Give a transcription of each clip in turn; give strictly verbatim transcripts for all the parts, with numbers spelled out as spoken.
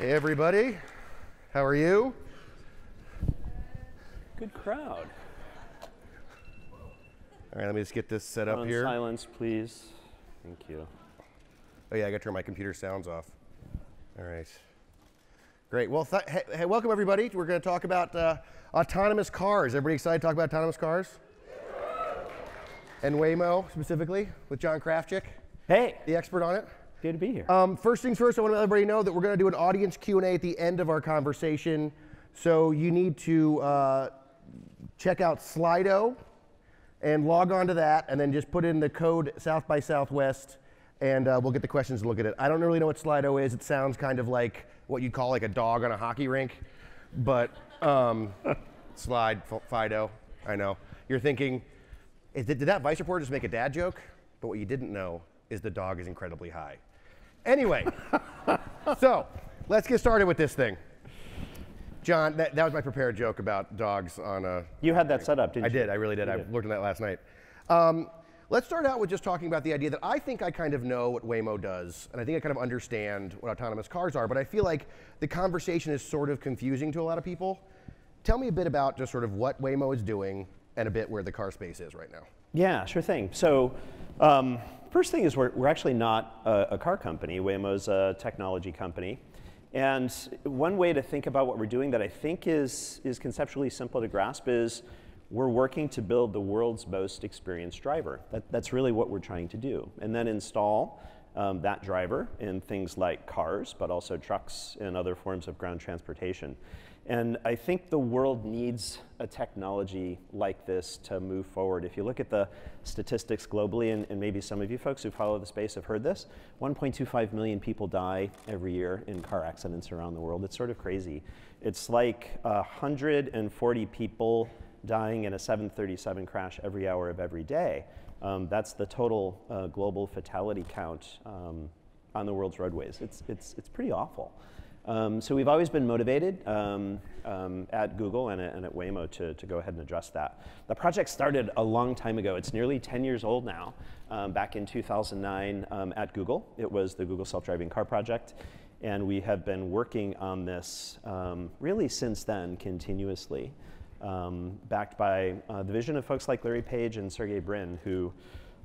Hey everybody, how are you? Good crowd. All right, let me just get this set up here. Silence, please. Thank you. Oh yeah, I got to turn my computer sounds off. All right. Great. Well, th hey, hey, welcome everybody. We're going to talk about uh, autonomous cars. Everybody excited to talk about autonomous cars? And Waymo specifically with John Krafcik. Hey. The expert on it. Good to be here. Um, first things first, I want to let everybody know that we're going to do an audience Q and A at the end of our conversation. So you need to uh, check out Slido and log on to that, and then just put in the code South by Southwest, and uh, we'll get the questions and look at it. I don't really know what Slido is. It sounds kind of like what you'd call like a dog on a hockey rink, but um, slide, Fido, I know. You're thinking, is, did that Vice reporter just make a dad joke? But what you didn't know is the dog is incredibly high. Anyway, so let's get started with this thing. John, that, that was my prepared joke about dogs on a... You had that set up, didn't you? I did, I really did. I looked at that last night. Um, let's start out with just talking about the idea that I think I kind of know what Waymo does, and I think I kind of understand what autonomous cars are, but I feel like the conversation is sort of confusing to a lot of people. Tell me a bit about just sort of what Waymo is doing and a bit where the car space is right now. Yeah, sure thing. So um, first thing is we're, we're actually not a, a car company. Waymo's a technology company. And one way to think about what we're doing that I think is, is conceptually simple to grasp is we're working to build the world's most experienced driver. That, that's really what we're trying to do. And then install um, that driver in things like cars, but also trucks and other forms of ground transportation. And I think the world needs a technology like this to move forward. If you look at the statistics globally, and, and maybe some of you folks who follow the space have heard this, one point two five million people die every year in car accidents around the world. It's sort of crazy. It's like one hundred forty people dying in a seven thirty-seven crash every hour of every day. Um, that's the total uh, global fatality count um, on the world's roadways. It's, it's, it's pretty awful. Um, so we've always been motivated um, um, at Google and at, and at Waymo to, to go ahead and address that. The project started a long time ago. It's nearly ten years old now. Um, back in two thousand nine um, at Google, it was the Google Self-Driving Car Project. And we have been working on this um, really since then continuously, um, backed by uh, the vision of folks like Larry Page and Sergey Brin, who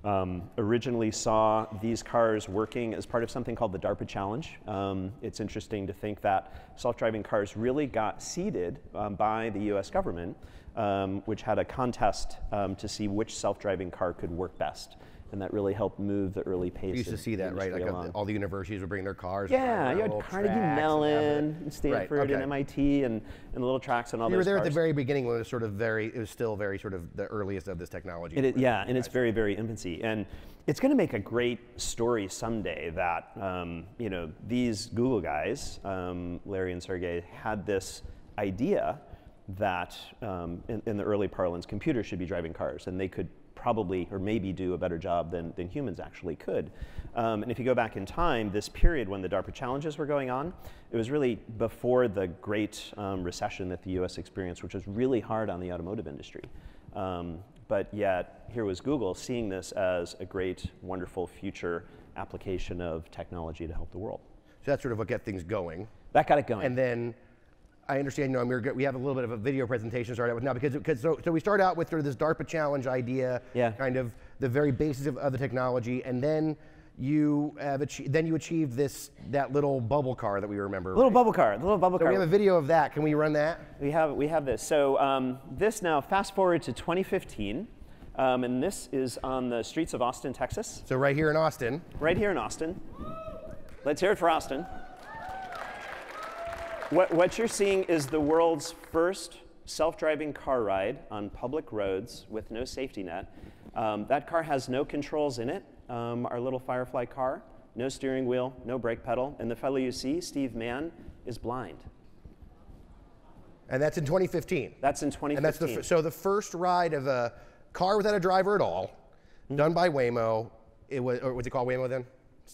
Um, originally saw these cars working as part of something called the DARPA challenge. Um, it's interesting to think that self-driving cars really got seeded um, by the U S government, um, which had a contest um, to see which self-driving car could work best. And that really helped move the early pace. You used to see that, right? Like a, all the universities would bring their cars. Yeah, you had Carnegie Mellon, and Stanford, right, okay. and M I T, and, and little tracks and all you those You were there cars. At the very beginning when it was sort of very, it was still very sort of the earliest of this technology. It is, yeah, and it's very, very infancy. And it's going to make a great story someday that, um, you know, these Google guys, um, Larry and Sergey, had this idea that, um, in, in the early parlance, computers should be driving cars, and they could probably or maybe do a better job than, than humans actually could. Um, and if you go back in time, this period when the DARPA challenges were going on, it was really before the great um, recession that the U S experienced, which was really hard on the automotive industry. Um, but yet, here was Google seeing this as a great, wonderful future application of technology to help the world. So that's sort of what got things going. That got it going. And then I understand, you know, we, were, we have a little bit of a video presentation to start out with now, because, because so, so we start out with sort of this DARPA challenge idea, yeah. kind of the very basis of, of the technology, and then you have achieved, then you achieved this, that little bubble car that we remember. Little right? bubble car, the little bubble so car. We have a video of that, can we run that? We have, we have this, so um, this now, fast forward to twenty fifteen, um, and this is on the streets of Austin, Texas. So right here in Austin. Right here in Austin. Let's hear it for Austin. What, what you're seeing is the world's first self-driving car ride on public roads with no safety net. Um, that car has no controls in it, um, our little Firefly car, no steering wheel, no brake pedal, and the fellow you see, Steve Mann, is blind. And that's in twenty fifteen. That's in twenty fifteen. And that's the f so the first ride of a car without a driver at all, mm-hmm. done by Waymo, it was, or was it called Waymo then?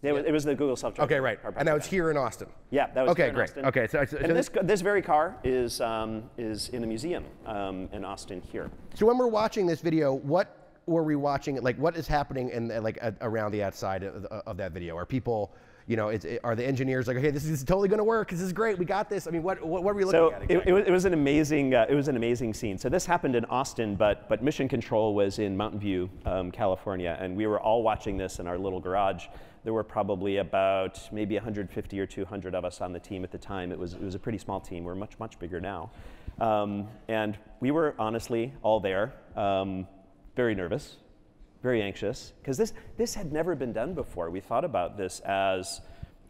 It was, it was the Google self-driving. Okay, right. And that was here in Austin. Yeah, that was okay, here in great. Austin. Okay, great. So, so and this, this very car is, um, is in the museum um, in Austin here. So when we're watching this video, what were we watching? Like, what is happening in, like, around the outside of, of that video? Are people you know, it's, it, are the engineers like, okay, this is totally going to work. This is great. We got this. I mean, what what, what were we looking so at? Exactly? It, it, was, it was an amazing uh, it was an amazing scene. So this happened in Austin, but but Mission Control was in Mountain View, um, California, and we were all watching this in our little garage. There were probably about maybe a hundred fifty or two hundred of us on the team at the time. It was it was a pretty small team. We're much much bigger now, um, and we were honestly all there, um, very nervous, very anxious, because this this had never been done before. We thought about this as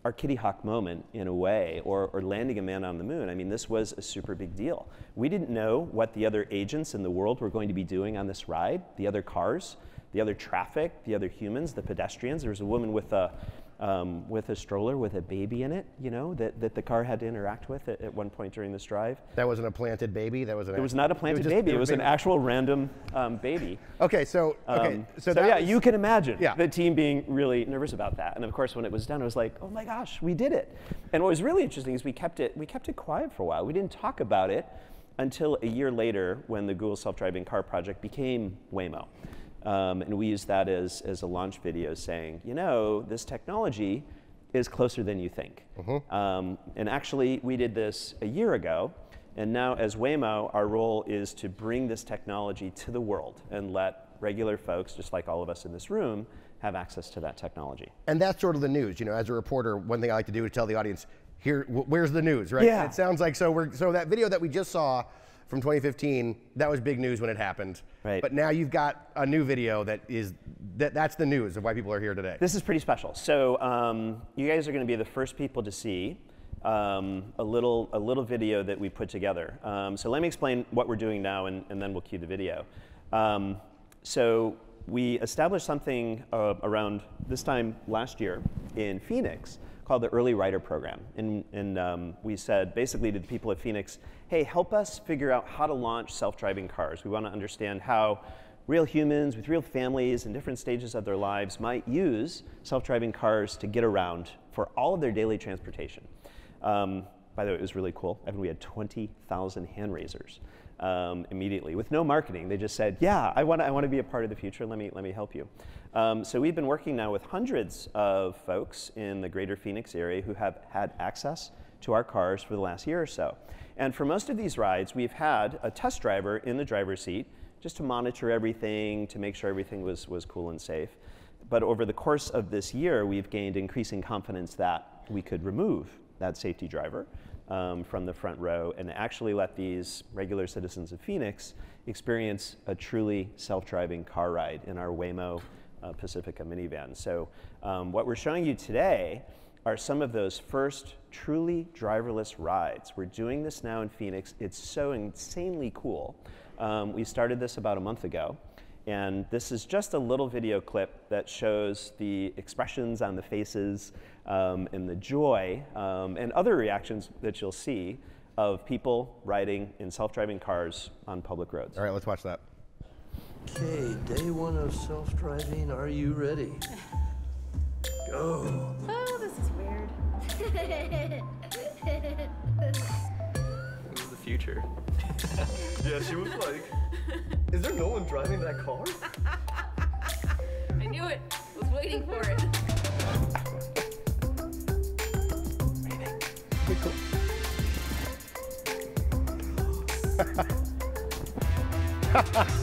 our Kitty Hawk moment in a way, or, or landing a man on the moon. I mean, this was a super big deal. We didn't know what the other agents in the world were going to be doing on this ride, the other cars, the other traffic, the other humans, the pedestrians. There was a woman with a, um, with a stroller with a baby in it, you know, that, that the car had to interact with at, at one point during this drive. That wasn't a planted baby? That was an It was not a planted it just, baby. It was baby. an actual random um, baby. Okay, so, okay, um, so, so that yeah, was, you can imagine yeah. the team being really nervous about that. And of course, when it was done, I was like, oh my gosh, we did it. And what was really interesting is we kept it, we kept it quiet for a while. We didn't talk about it until a year later when the Google self-driving car project became Waymo. Um, and we used that as, as a launch video saying, you know, this technology is closer than you think. Mm-hmm. um, and actually, we did this a year ago. And now as Waymo, our role is to bring this technology to the world and let regular folks, just like all of us in this room, have access to that technology. And that's sort of the news. You know, as a reporter, one thing I like to do is tell the audience, here, where's the news, right? Yeah. It sounds like, so, we're, so that video that we just saw from twenty fifteen, that was big news when it happened. Right. But now you've got a new video that is, that, that's the news of why people are here today. This is pretty special. So um, you guys are gonna be the first people to see um, a, little, a little video that we put together. Um, so let me explain what we're doing now and, and then we'll cue the video. Um, so we established something uh, around this time last year in Phoenix called the Early Rider Program. And, and um, we said basically to the people at Phoenix, hey, help us figure out how to launch self-driving cars. We want to understand how real humans with real families in different stages of their lives might use self-driving cars to get around for all of their daily transportation. Um, by the way, it was really cool. I mean, we had twenty thousand hand raisers um, immediately with no marketing. They just said, yeah, I want to I want to be a part of the future. Let me, let me help you. Um, so we've been working now with hundreds of folks in the greater Phoenix area who have had access to our cars for the last year or so. And for most of these rides, we've had a test driver in the driver's seat just to monitor everything, to make sure everything was, was cool and safe. But over the course of this year, we've gained increasing confidence that we could remove that safety driver um, from the front row and actually let these regular citizens of Phoenix experience a truly self-driving car ride in our Waymo uh, Pacifica minivan. So um, what we're showing you today are some of those first truly driverless rides. We're doing this now in Phoenix. It's so insanely cool. Um, we started this about a month ago, and this is just a little video clip that shows the expressions on the faces um, and the joy um, and other reactions that you'll see of people riding in self-driving cars on public roads. All right, let's watch that. Okay, day one of self-driving, are you ready? Go. Oh, this is weird. This is the future. Yeah, she was like, is there no one driving that car? I knew it. I was waiting for it. What do you think? Pretty cool.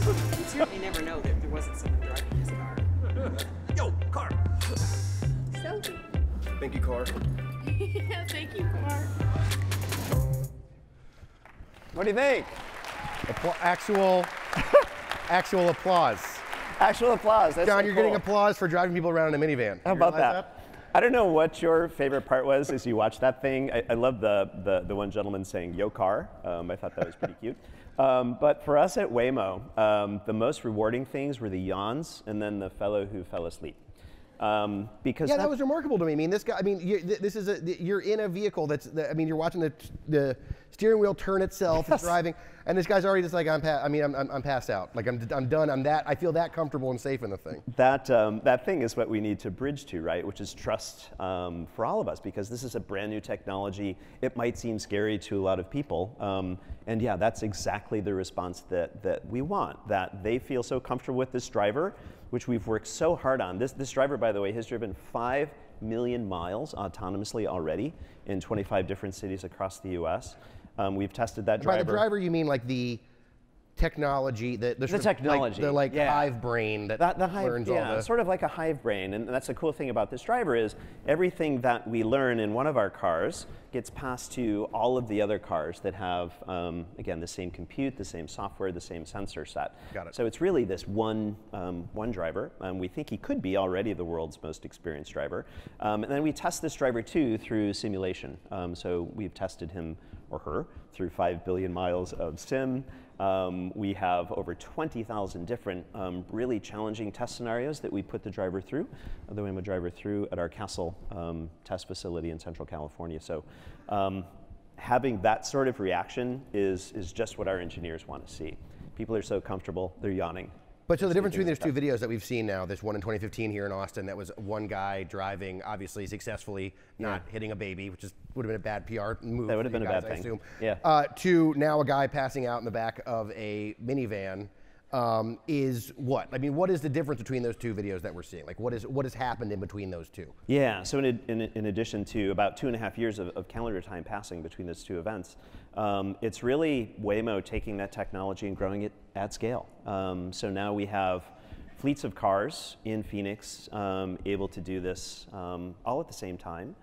You certainly never know that there wasn't someone driving this car. Yo, car. Thank you, car. Yeah, thank you, car. What do you think? Appla actual, actual applause. Actual applause. That's John, so you're cool. Getting applause for driving people around in a minivan. How about that? that? I don't know what your favorite part was as you watched that thing. I, I love the, the the one gentleman saying "Yo, car." Um, I thought that was pretty cute. Um, but for us at Waymo, um, the most rewarding things were the yawns and then the fellow who fell asleep. Um, because yeah, that, that was remarkable to me. I mean, this guy. I mean, you, this is a. You're in a vehicle that's. The, I mean, you're watching the the steering wheel turn itself. Yes. It's driving, and this guy's already just like, I'm. Pa I mean, I'm, I'm I'm passed out. Like I'm I'm done. I'm that. I feel that comfortable and safe in the thing. That um, that thing is what we need to bridge to, right? Which is trust um, for all of us, because this is a brand new technology. It might seem scary to a lot of people, um, and yeah, that's exactly the response that that we want. That they feel so comfortable with this driver, which we've worked so hard on. This, this driver, by the way, has driven five million miles autonomously already in twenty-five different cities across the U S Um, we've tested that driver. By the driver, you mean like the technology, the, the, the technology, like, the like yeah. hive brain that, that the hive, learns yeah, all the... sort of like a hive brain. And that's the cool thing about this driver is everything that we learn in one of our cars gets passed to all of the other cars that have, um, again, the same compute, the same software, the same sensor set. Got it. So it's really this one, um, one driver. Um, we think he could be already the world's most experienced driver. Um, and then we test this driver too through simulation. Um, so we've tested him or her through five billion miles of sim. Um, we have over twenty thousand different um, really challenging test scenarios that we put the driver through, the Waymo driver through at our Castle um, test facility in Central California. So um, having that sort of reaction is, is just what our engineers want to see. People are so comfortable, they're yawning. But so the difference between those two videos that we've seen now, this one in twenty fifteen here in Austin, that was one guy driving, obviously successfully, not yeah. hitting a baby, which is, would have been a bad P R move. That would have been guys, a bad I thing. Assume. Yeah. Uh, to now a guy passing out in the back of a minivan um, is what? I mean, what is the difference between those two videos that we're seeing? Like, what is what has happened in between those two? Yeah. So in in, in addition to about two and a half years of, of calendar time passing between those two events, um, it's really Waymo taking that technology and growing it at scale. Um, so now we have fleets of cars in Phoenix um, able to do this um, all at the same time,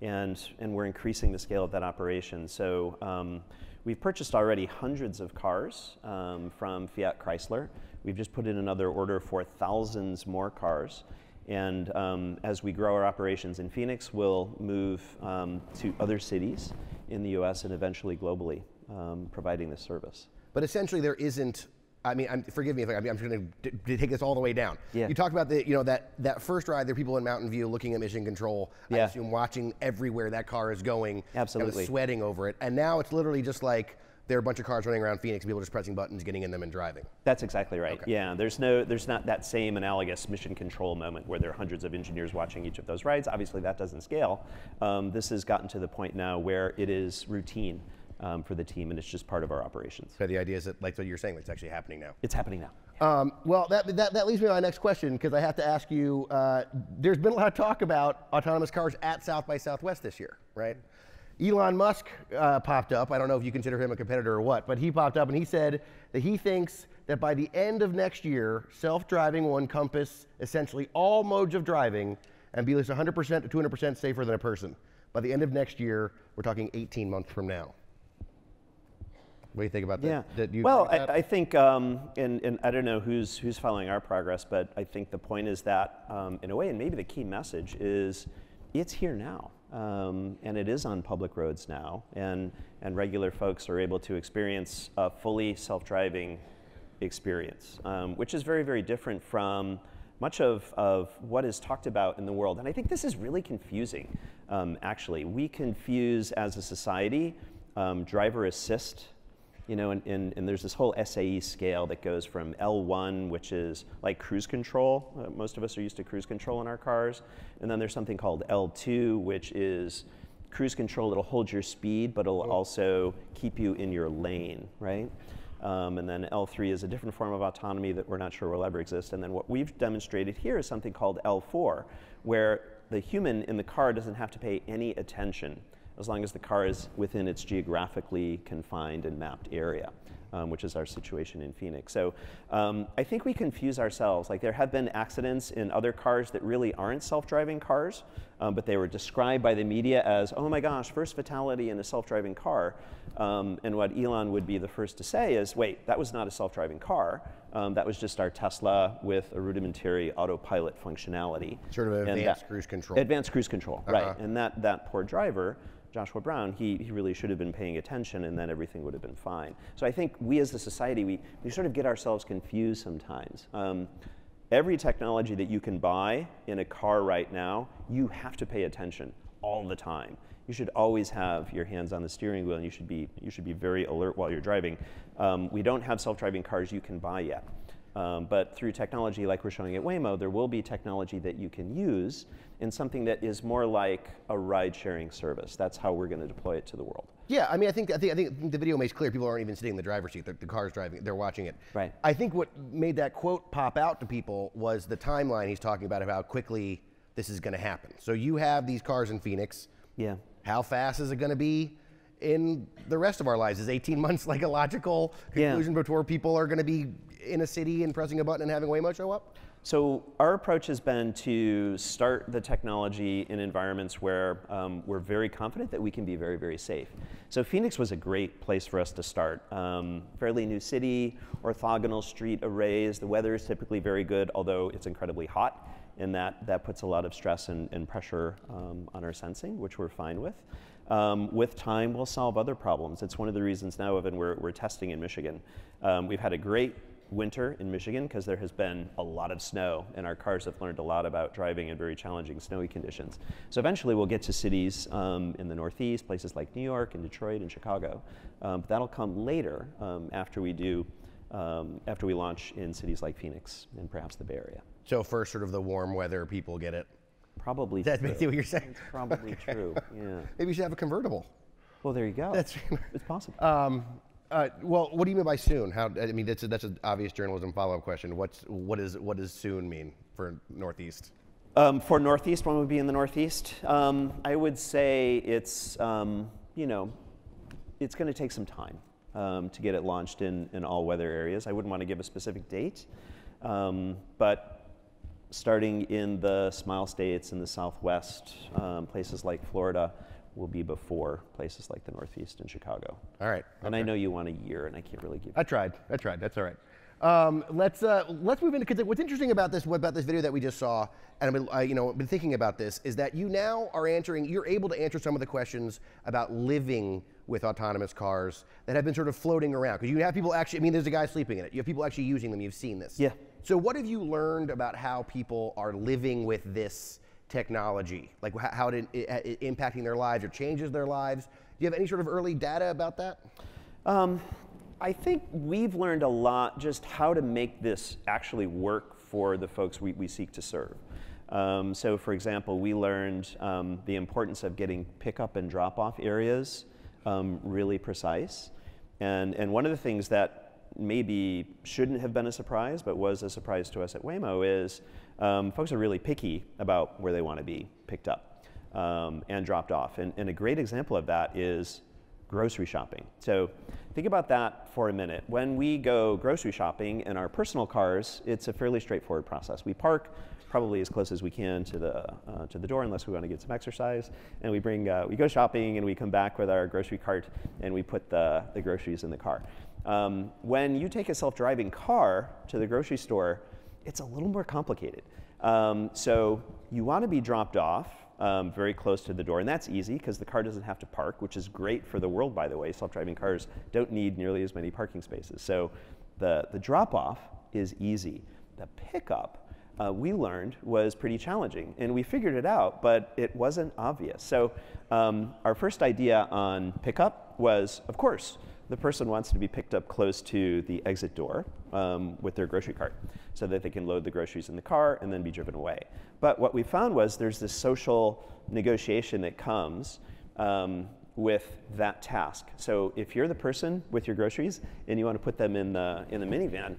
and and we're increasing the scale of that operation. So um, we've purchased already hundreds of cars um, from Fiat Chrysler. We've just put in another order for thousands more cars. And um, as we grow our operations in Phoenix, we'll move um, to other cities in the U S and eventually globally, um, providing this service. But essentially there isn't, I mean, I'm, forgive me if I, I'm just going to take this all the way down. Yeah. You talked about the, you know, that that first ride, there were people in Mountain View looking at mission control. Yeah. I assume watching everywhere that car is going. Absolutely. And sweating over it. And now it's literally just like there are a bunch of cars running around Phoenix, people just pressing buttons, getting in them, and driving. That's exactly right. Okay. Yeah, there's no, there's not that same analogous mission control moment where there are hundreds of engineers watching each of those rides. Obviously, that doesn't scale. Um, this has gotten to the point now where it is routine. Um, for the team, and it's just part of our operations. So the idea is that, like what you're saying, it's actually happening now. It's happening now. Yeah. Um, well, that, that, that leads me to my next question, because I have to ask you, uh, there's been a lot of talk about autonomous cars at South by Southwest this year, right? Elon Musk uh, popped up. I don't know if you consider him a competitor or what, but he popped up and he said that he thinks that by the end of next year, self-driving will encompass essentially all modes of driving and be at least one hundred percent to two hundred percent safer than a person. By the end of next year, we're talking eighteen months from now. What do you think about that? Yeah. Did you well, like that? I, I think, um, and, and I don't know who's, who's following our progress, but I think the point is that, um, in a way, and maybe the key message is, it's here now, um, and it is on public roads now, and, and regular folks are able to experience a fully self-driving experience, um, which is very, very different from much of, of what is talked about in the world. And I think this is really confusing, um, actually. We confuse, as a society, um, driver assist. You know, and, and, and there's this whole S A E scale that goes from L one, which is like cruise control. Uh, most of us are used to cruise control in our cars. And then there's something called L two, which is cruise control. It'll hold your speed, but it'll also keep you in your lane, right? Um, and then L three is a different form of autonomy that we're not sure will ever exist. And then what we've demonstrated here is something called L four, where the human in the car doesn't have to pay any attention, as long as the car is within its geographically confined and mapped area, um, which is our situation in Phoenix. So um, I think we confuse ourselves. Like, there have been accidents in other cars that really aren't self-driving cars, um, but they were described by the media as, oh my gosh, first fatality in a self-driving car. Um, and what Elon would be the first to say is, wait, that was not a self-driving car. Um, that was just our Tesla with a rudimentary autopilot functionality. Sort of advanced that, cruise control. Advanced cruise control, uh-huh. Right. And that, that poor driver, Joshua Brown, he, he really should have been paying attention, and then everything would have been fine. So I think we as a society, we, we sort of get ourselves confused sometimes. Um, every technology that you can buy in a car right now, you have to pay attention all the time. You should always have your hands on the steering wheel, and you should be, you should be very alert while you're driving. Um, we don't have self-driving cars you can buy yet. Um, but through technology like we're showing at Waymo, there will be technology that you can use in something that is more like a ride-sharing service. That's how we're going to deploy it to the world. Yeah, I mean, I think, I think, I think the video makes clear people aren't even sitting in the driver's seat. The, the car's driving, they're watching it. Right. I think what made that quote pop out to people was the timeline he's talking about, about how quickly this is going to happen. So you have these cars in Phoenix. Yeah. How fast is it going to be in the rest of our lives? Is eighteen months like a logical conclusion yeah. before people are going to be in a city and pressing a button and having Waymo show up? So our approach has been to start the technology in environments where um, we're very confident that we can be very, very safe. So Phoenix was a great place for us to start. Um, fairly new city, orthogonal street arrays. The weather is typically very good, although it's incredibly hot. And that, that puts a lot of stress and, and pressure um, on our sensing, which we're fine with. Um, with time, we'll solve other problems. It's one of the reasons now, Evan, we're, we're testing in Michigan. Um, we've had a great winter in Michigan because there has been a lot of snow, and our cars have learned a lot about driving in very challenging snowy conditions. So eventually we'll get to cities um, in the Northeast, places like New York and Detroit and Chicago. Um, but that'll come later um, after we do, um, after we launch in cities like Phoenix and perhaps the Bay Area. So first, sort of the warm weather, people get it. Probably That's true. That's what you're saying? It's probably okay. true, yeah. Maybe you should have a convertible. Well, there you go. That's it's possible. Um, Uh, well, what do you mean by soon? How, I mean, that's a, that's an obvious journalism follow-up question. What's what is what does soon mean for Northeast? Um, for Northeast, one would be in the Northeast. Um, I would say it's um, you know, it's going to take some time um, to get it launched in in all weather areas. I wouldn't want to give a specific date, um, but. Starting in the Smile States, in the Southwest, um, places like Florida will be before places like the Northeast and Chicago. All right. Okay. And I know you want a year, and I can't really give you. I tried. I tried. That's all right. Um, let's uh, let's move into, because what's interesting about this about this video that we just saw, and I've been, uh, you know, been thinking about this, is that you now are answering. You're able to answer some of the questions about living with autonomous cars that have been sort of floating around. Because you have people actually. I mean, there's a guy sleeping in it. You have people actually using them. You've seen this. Yeah. So what have you learned about how people are living with this technology? Like how it, it, it impacting their lives or changes their lives? Do you have any sort of early data about that? Um, I think we've learned a lot just how to make this actually work for the folks we, we seek to serve. Um, so for example, we learned um, the importance of getting pickup and drop-off areas um, really precise. And, and one of the things that maybe shouldn't have been a surprise, but was a surprise to us at Waymo is um, folks are really picky about where they want to be picked up um, and dropped off. And, and a great example of that is grocery shopping. So think about that for a minute. When we go grocery shopping in our personal cars, it's a fairly straightforward process. We park probably as close as we can to the uh, to the door, unless we want to get some exercise. And we bring uh, we go shopping and we come back with our grocery cart and we put the, the groceries in the car. Um, when you take a self-driving car to the grocery store, it's a little more complicated. Um, so you want to be dropped off um, very close to the door, and that's easy because the car doesn't have to park, which is great for the world, by the way. Self-driving cars don't need nearly as many parking spaces. So the, the drop-off is easy. The pickup, uh, we learned, was pretty challenging, and we figured it out, but it wasn't obvious. So um, our first idea on pickup was, of course, the person wants to be picked up close to the exit door um, with their grocery cart so that they can load the groceries in the car and then be driven away. But what we found was there's this social negotiation that comes um, with that task. So if you're the person with your groceries and you want to put them in the, in the minivan,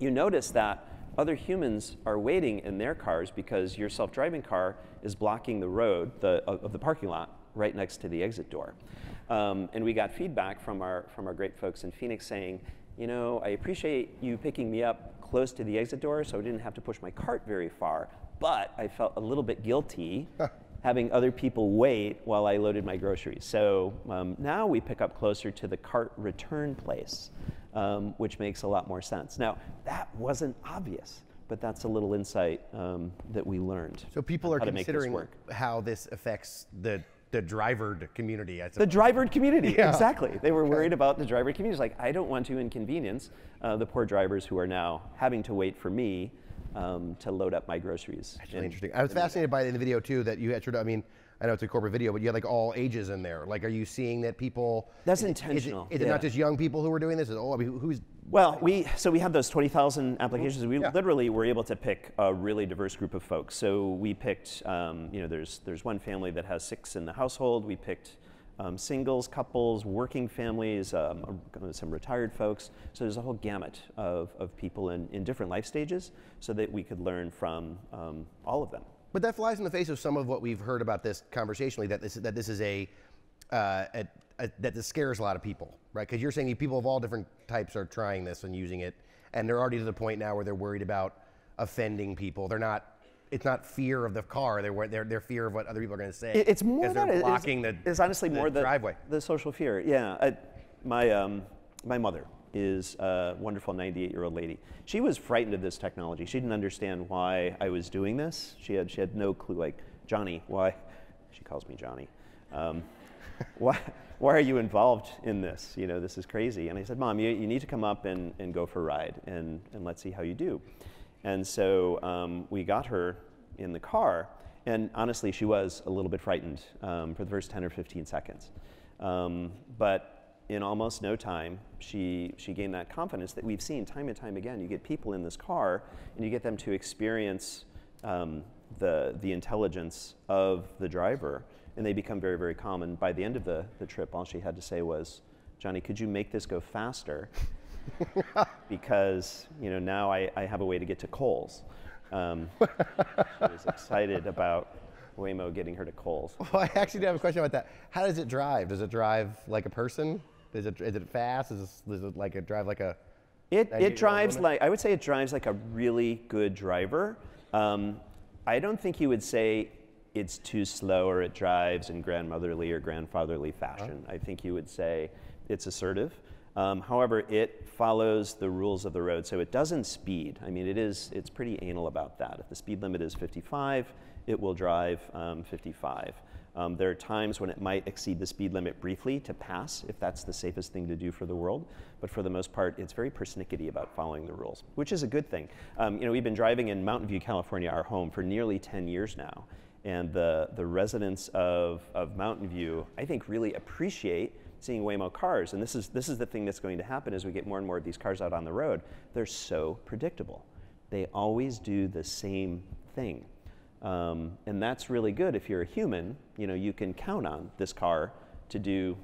you notice that other humans are waiting in their cars because your self-driving car is blocking the road the, of the parking lot right next to the exit door. Um, and we got feedback from our, from our great folks in Phoenix saying, you know, I appreciate you picking me up close to the exit door so I didn't have to push my cart very far, but I felt a little bit guilty having other people wait while I loaded my groceries. So um, now we pick up closer to the cart return place, um, which makes a lot more sense. Now, that wasn't obvious. But that's a little insight um, that we learned. So people are considering how this affects the the drivered community. I the drivered community, yeah. Exactly. They were worried about the drivered community. It's like, I don't want to inconvenience uh, the poor drivers who are now having to wait for me um, to load up my groceries. That's really interesting. I was fascinated by it in the video too that you had sort of, I mean, I know it's a corporate video, but you had like all ages in there. Like, are you seeing that people? That's is, intentional. Is it, is it yeah. not just young people who are doing this? Is, oh, I mean, who's? Well, we so we have those twenty thousand applications. We yeah. literally were able to pick a really diverse group of folks. So we picked, um, you know, there's there's one family that has six in the household. We picked um, singles, couples, working families, um, some retired folks. So there's a whole gamut of of people in in different life stages, so that we could learn from um, all of them. But that flies in the face of some of what we've heard about this conversationally, that this, that this is a, uh, a, a that this scares a lot of people, right? Because you're saying people of all different types are trying this and using it, and they're already to the point now where they're worried about offending people. They're not. It's not fear of the car. They're they're, they're fear of what other people are going to say. It's more that they're blocking it's, the. It's honestly the more the driveway. The social fear. Yeah, I, my um, my mother is a wonderful ninety-eight-year-old lady. She was frightened of this technology. She didn't understand why I was doing this. She had she had no clue. Like, Johnny, why? She calls me Johnny. Um, why why are you involved in this? You know, this is crazy. And I said, Mom, you you need to come up and and go for a ride and and let's see how you do. And so um, we got her in the car, and honestly, she was a little bit frightened um, for the first ten or fifteen seconds. Um, but in almost no time, she, she gained that confidence that we've seen time and time again. You get people in this car, and you get them to experience um, the, the intelligence of the driver, and they become very, very calm. And by the end of the, the trip, all she had to say was, Johnny, could you make this go faster? Because, you know, now I, I have a way to get to Kohl's. Um, she was excited about Waymo getting her to Kohl's. Well, I actually do have a question about that. How does it drive? Does it drive like a person? Is it, is it fast? Is it, is it like a drive like a... It, it drives like, I would say it drives like a really good driver. Um, I don't think you would say it's too slow or it drives in grandmotherly or grandfatherly fashion. Huh? I think you would say it's assertive. Um, however, it follows the rules of the road, so it doesn't speed. I mean, it is, it's pretty anal about that. If the speed limit is fifty-five, it will drive um, fifty-five. Um, there are times when it might exceed the speed limit briefly to pass, if that's the safest thing to do for the world. But for the most part, it's very persnickety about following the rules, which is a good thing. Um, you know, we've been driving in Mountain View, California, our home, for nearly ten years now. And the, the residents of, of Mountain View, I think, really appreciate seeing Waymo cars, and this is this is the thing that's going to happen as we get more and more of these cars out on the road. They're so predictable; they always do the same thing, um, and that's really good. If you're a human, you know you can count on this car to do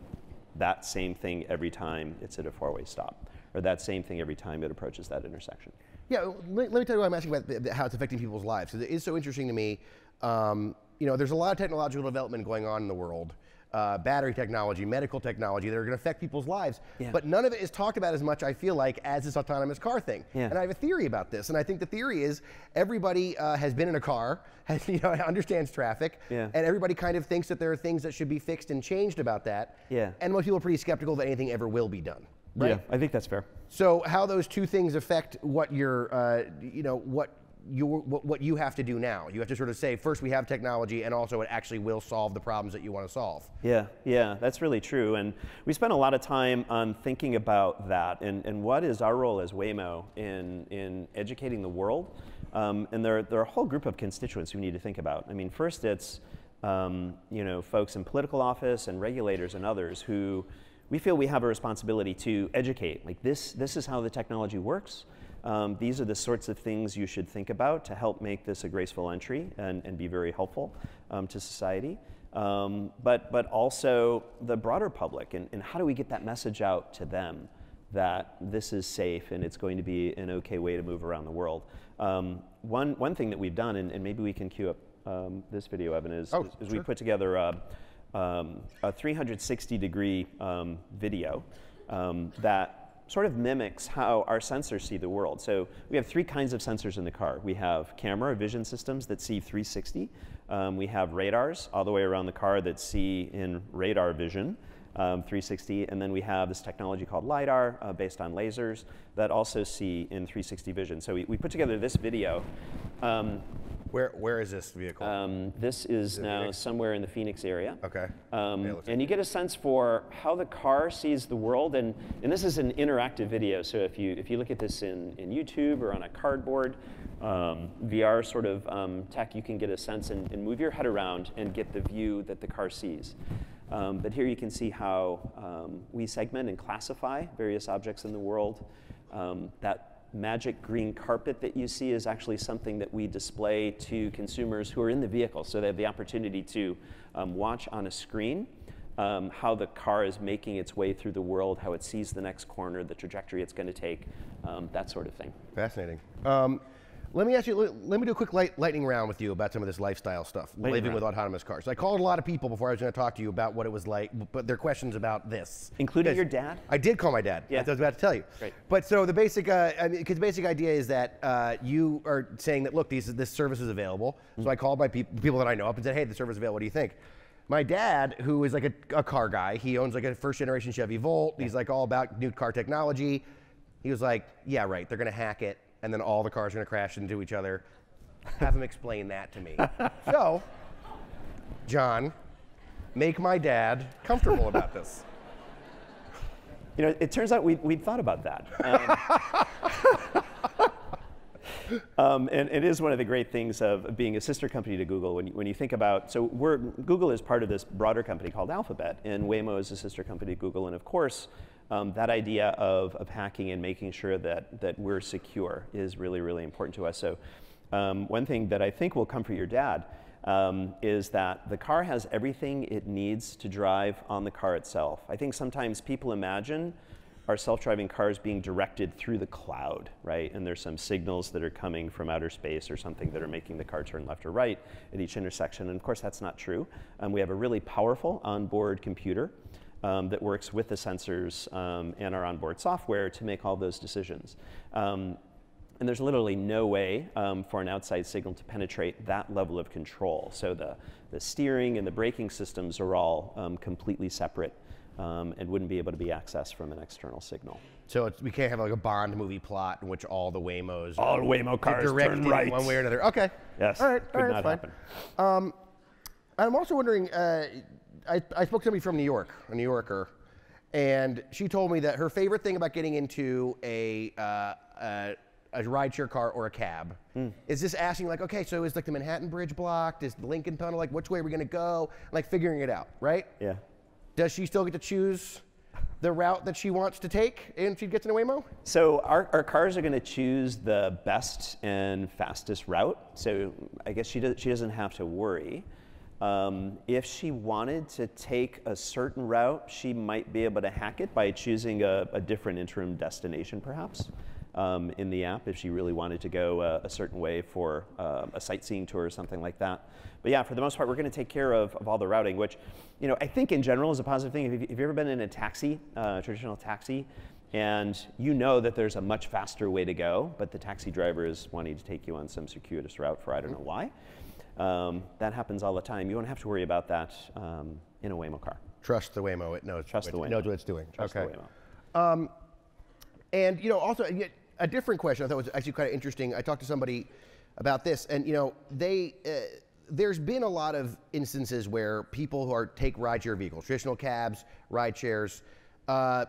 that same thing every time it's at a four-way stop, or that same thing every time it approaches that intersection. Yeah, let, let me tell you why I'm asking about the, the, how it's affecting people's lives. It is so interesting to me. Um, you know, there's a lot of technological development going on in the world. Uh, battery technology, medical technology that are going to affect people's lives. Yeah. But none of it is talked about as much, I feel like, as this autonomous car thing. Yeah. And I have a theory about this. And I think the theory is everybody uh, has been in a car, has, you know, understands traffic, yeah. and everybody kind of thinks that there are things that should be fixed and changed about that. Yeah. And most people are pretty skeptical that anything ever will be done. Right? Yeah, I think that's fair. So how those two things affect what your, uh, you know, what You, what, what you have to do now. You have to sort of say, first we have technology, and also it actually will solve the problems that you want to solve. Yeah, yeah, that's really true. And we spent a lot of time on thinking about that and, and what is our role as Waymo in, in educating the world. Um, and there, there are a whole group of constituents we need to think about. I mean, first it's um, you know, folks in political office and regulators and others who we feel we have a responsibility to educate. Like this, this is how the technology works. Um, these are the sorts of things you should think about to help make this a graceful entry and, and be very helpful um, to society. Um, but, but also the broader public, and, and how do we get that message out to them that this is safe and it's going to be an okay way to move around the world. Um, one, one thing that we've done, and, and maybe we can queue up um, this video, Evan, is, oh, is, is sure. we put together a, um, a three sixty degree um, video um, that sort of mimics how our sensors see the world. So we have three kinds of sensors in the car. We have camera vision systems that see three sixty. Um, we have radars all the way around the car that see in radar vision um, three sixty. And then we have this technology called LiDAR uh, based on lasers that also see in three sixty vision. So we, we put together this video. Um, Where, where is this vehicle? Um, this is, is now Phoenix? somewhere in the Phoenix area. Okay. Um, yeah, and like you get a sense for how the car sees the world, and, and this is an interactive video. So if you if you look at this in, in YouTube or on a cardboard, um, V R sort of um, tech, you can get a sense and, and move your head around and get the view that the car sees. Um, but here you can see how um, we segment and classify various objects in the world. Um, that magic green carpet that you see is actually something that we display to consumers who are in the vehicle. So they have the opportunity to um, watch on a screen um, how the car is making its way through the world, how it sees the next corner, the trajectory it's going to take, um, that sort of thing. Fascinating. Um, Let me ask you, let, let me do a quick light, lightning round with you about some of this lifestyle stuff, lightning living round. with autonomous cars. I called a lot of people before I was going to talk to you about what it was like, but their questions about this. Including your dad? I did call my dad. Yeah. I was about to tell you. Great. But so the basic, uh, I mean, 'cause the basic idea is that uh, you are saying that, look, these, this service is available. Mm-hmm. So I called my peop people that I know up and said, hey, the service is available, what do you think? My dad, who is like a, a car guy, he owns like a first generation Chevy Volt. Yeah. He's like all about new car technology. He was like, yeah, right, they're going to hack it. And then all the cars are going to crash into each other. Have him explain that to me. So, John, make my dad comfortable about this. You know, it turns out we we'd thought about that. Um, um, and it is one of the great things of being a sister company to Google. When you, when you think about, so we're, Google is part of this broader company called Alphabet, and Waymo is a sister company to Google, and of course, Um, that idea of, of hacking and making sure that, that we're secure is really, really important to us. So um, one thing that I think will comfort your dad um, is that the car has everything it needs to drive on the car itself. I think sometimes people imagine our self-driving cars being directed through the cloud, right? And there's some signals that are coming from outer space or something that are making the car turn left or right at each intersection. And of course, that's not true. Um, we have a really powerful onboard computer Um, that works with the sensors um, and our onboard software to make all those decisions. Um, and there's literally no way um, for an outside signal to penetrate that level of control. So the, the steering and the braking systems are all um, completely separate um, and wouldn't be able to be accessed from an external signal. So it's, we can't have like a Bond movie plot in which all the Waymos all Waymo cars turn right one way or another. Okay. Yes. All right. All right. Could not happen. Um, I'm also wondering, uh, I, I spoke to somebody from New York, a New Yorker, and she told me that her favorite thing about getting into a, uh, a, a rideshare car or a cab mm. is just asking, like, okay, so is like the Manhattan Bridge blocked? Is the Lincoln Tunnel, like, which way are we going to go? Like figuring it out, right? Yeah. Does she still get to choose the route that she wants to take and she gets in a Waymo? So our, our cars are going to choose the best and fastest route. So I guess she, does, she doesn't have to worry. Um, if she wanted to take a certain route, she might be able to hack it by choosing a, a different interim destination, perhaps, um, in the app if she really wanted to go uh, a certain way for uh, a sightseeing tour or something like that. But yeah, for the most part, we're going to take care of, of all the routing, which, you know, I think in general is a positive thing. Have you, have you ever been in a taxi, uh, a traditional taxi, and you know that there's a much faster way to go, but the taxi driver is wanting to take you on some circuitous route for I don't know why? Um, that happens all the time. You won't have to worry about that um, in a Waymo car. Trust the Waymo. It knows, Trust the Waymo. It knows what it's doing. Trust okay. the Waymo. Um, and, you know, also a different question I thought was actually kind of interesting. I talked to somebody about this, and, you know, they uh, there's been a lot of instances where people who are take rideshare vehicles, traditional cabs, rideshares, uh,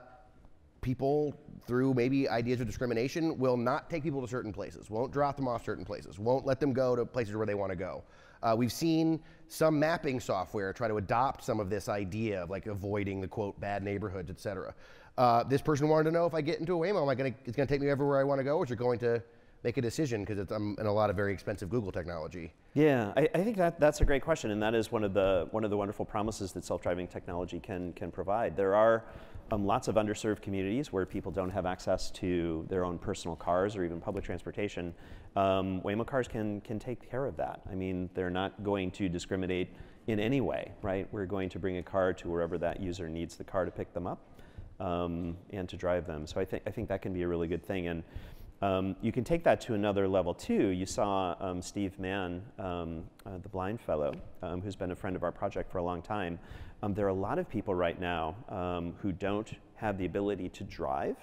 people through maybe ideas of discrimination will not take people to certain places, won't drop them off certain places, won't let them go to places where they want to go. Uh, we've seen some mapping software try to adopt some of this idea of like avoiding the quote bad neighborhoods, et cetera. Uh, this person wanted to know if I get into a Waymo, am I gonna, it's gonna take me everywhere I want to go, or is it going to make a decision because I'm in a lot of very expensive Google technology? Yeah, I, I think that, that's a great question, and that is one of the, one of the wonderful promises that self-driving technology can, can provide. There are Um, lots of underserved communities where people don't have access to their own personal cars or even public transportation. um, Waymo cars can, can take care of that. I mean, they're not going to discriminate in any way, right? We're going to bring a car to wherever that user needs the car to pick them up um, and to drive them. So I, th I think that can be a really good thing. And um, you can take that to another level, too. You saw um, Steve Mann, um, uh, the blind fellow, um, who's been a friend of our project for a long time. Um, there are a lot of people right now um, who don't have the ability to drive.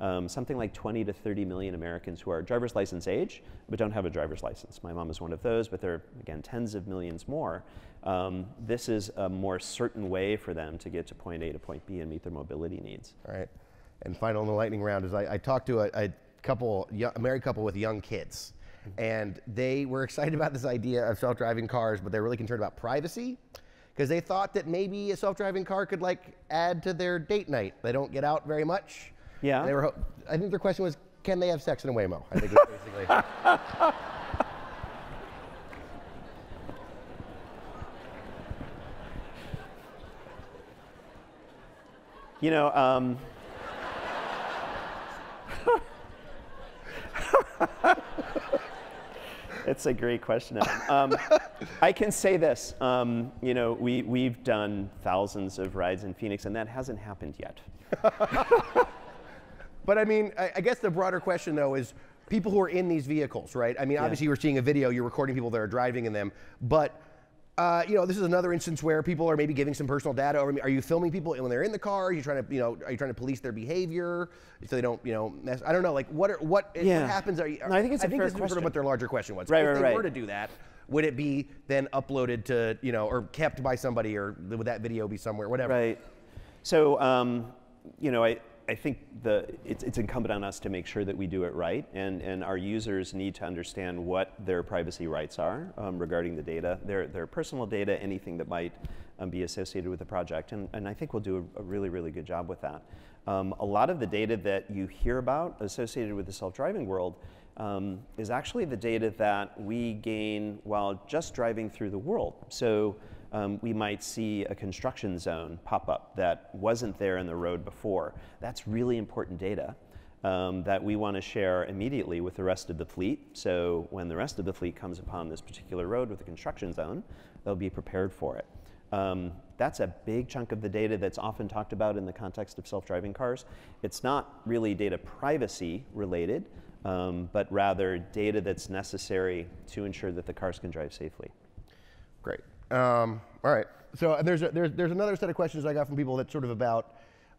Um, something like twenty to thirty million Americans who are driver's license age, but don't have a driver's license. My mom is one of those, but there are, again, tens of millions more. Um, this is a more certain way for them to get to point A to point B and meet their mobility needs. All right. And final in the lightning round is I, I talked to a, a couple, a married couple with young kids, and they were excited about this idea of self-driving cars, but they're really concerned about privacy, because they thought that maybe a self-driving car could like add to their date night. They don't get out very much. Yeah. They were, I think their question was, can they have sex in a Waymo? I think was basically. You know, um, That's a great question, Evan. Um, I can say this. Um, you know, we, we've done thousands of rides in Phoenix, and that hasn't happened yet. But I mean, I, I guess the broader question, though, is people who are in these vehicles, right? I mean, obviously yeah. you were seeing a video, you're recording people that are driving in them, but uh, you know, this is another instance where people are maybe giving some personal data. Or are you filming people when they're in the car? Are you trying to, you know, are you trying to police their behavior so they don't, you know, mess? I don't know. Like, what are, what, yeah. what happens? Are you? Are, no, I think it's a I fair think this question. Is sort of what their larger question was. Right, if right, they right. were to do that, would it be then uploaded to, you know, or kept by somebody, or would that video be somewhere, whatever? Right. So, um, you know, I. I think the, it's, it's incumbent on us to make sure that we do it right, and, and our users need to understand what their privacy rights are um, regarding the data, their, their personal data, anything that might um, be associated with the project, and, and I think we'll do a, a really, really good job with that. Um, a lot of the data that you hear about associated with the self-driving world um, is actually the data that we gain while just driving through the world. So Um, we might see a construction zone pop up that wasn't there in the road before. That's really important data um, that we want to share immediately with the rest of the fleet. So when the rest of the fleet comes upon this particular road with a construction zone, they'll be prepared for it. Um, that's a big chunk of the data that's often talked about in the context of self-driving cars. It's not really data privacy related, um, but rather data that's necessary to ensure that the cars can drive safely. Great. Um, all right. So and there's, a, there's there's another set of questions I got from people that's sort of about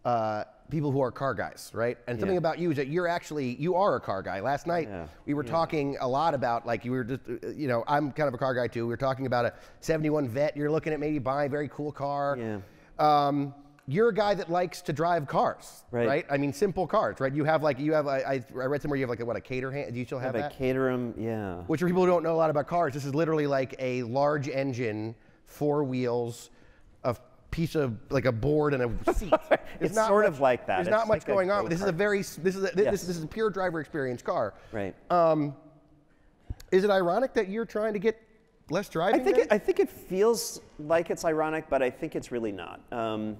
uh, people who are car guys, right? And yeah. something about you is that you're actually, you are a car guy. Last night yeah. we were yeah. talking a lot about, like, you were just, you know, I'm kind of a car guy too. We were talking about a seventy-one Vet. You're looking at maybe buying a very cool car. Yeah. Um, you're a guy that likes to drive cars, right? right? I mean, simple cars, right? You have like, you have, I, I, I read somewhere you have like a, what, a Caterham? Do you still have, have that? A Caterham, yeah. Which are people who don't know a lot about cars. This is literally like a large engine, four wheels, a piece of, like a board and a seat. It's, it's not sort much, of like that. There's it's not much like going on. This car. is a very, this is a, this, yes. this, this is a pure driver experience car. Right. Um, is it ironic that you're trying to get less driving? I think, it, I think it feels like it's ironic, but I think it's really not. Um,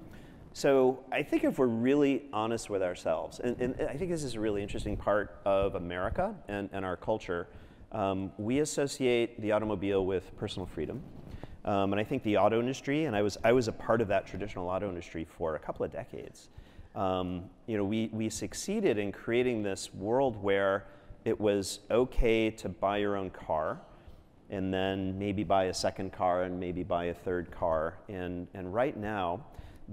So I think if we're really honest with ourselves, and, and I think this is a really interesting part of America and, and our culture, um, we associate the automobile with personal freedom. Um, and I think the auto industry, and I was, I was a part of that traditional auto industry for a couple of decades, um, you know, we, we succeeded in creating this world where it was okay to buy your own car, and then maybe buy a second car, and maybe buy a third car. And, and right now,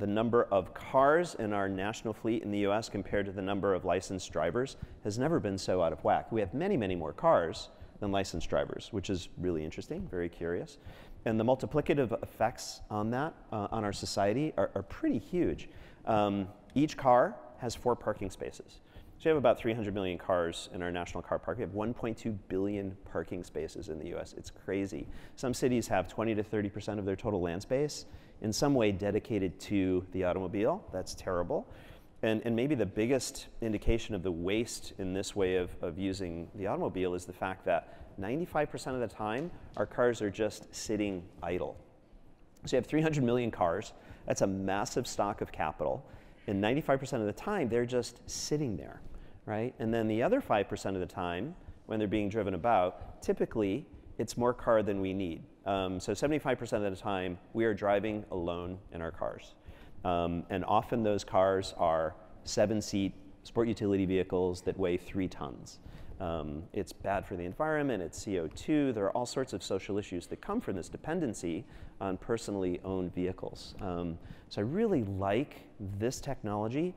the number of cars in our national fleet in the U S compared to the number of licensed drivers has never been so out of whack. We have many, many more cars than licensed drivers, which is really interesting, very curious. And the multiplicative effects on that, uh, on our society, are, are pretty huge. Um, each car has four parking spaces. So we have about three hundred million cars in our national car park. We have one point two billion parking spaces in the U S. It's crazy. Some cities have twenty to thirty percent of their total land space in some way dedicated to the automobile. That's terrible. And, and maybe the biggest indication of the waste in this way of, of using the automobile is the fact that ninety-five percent of the time, our cars are just sitting idle. So you have three hundred million cars. That's a massive stock of capital. And ninety-five percent of the time, they're just sitting there, right? And then the other five percent of the time, when they're being driven about, typically, it's more car than we need. Um, so seventy-five percent of the time, we are driving alone in our cars. Um, and often those cars are seven-seat sport utility vehicles that weigh three tons. Um, it's bad for the environment, it's C O two, there are all sorts of social issues that come from this dependency on personally owned vehicles. Um, so I really like this technology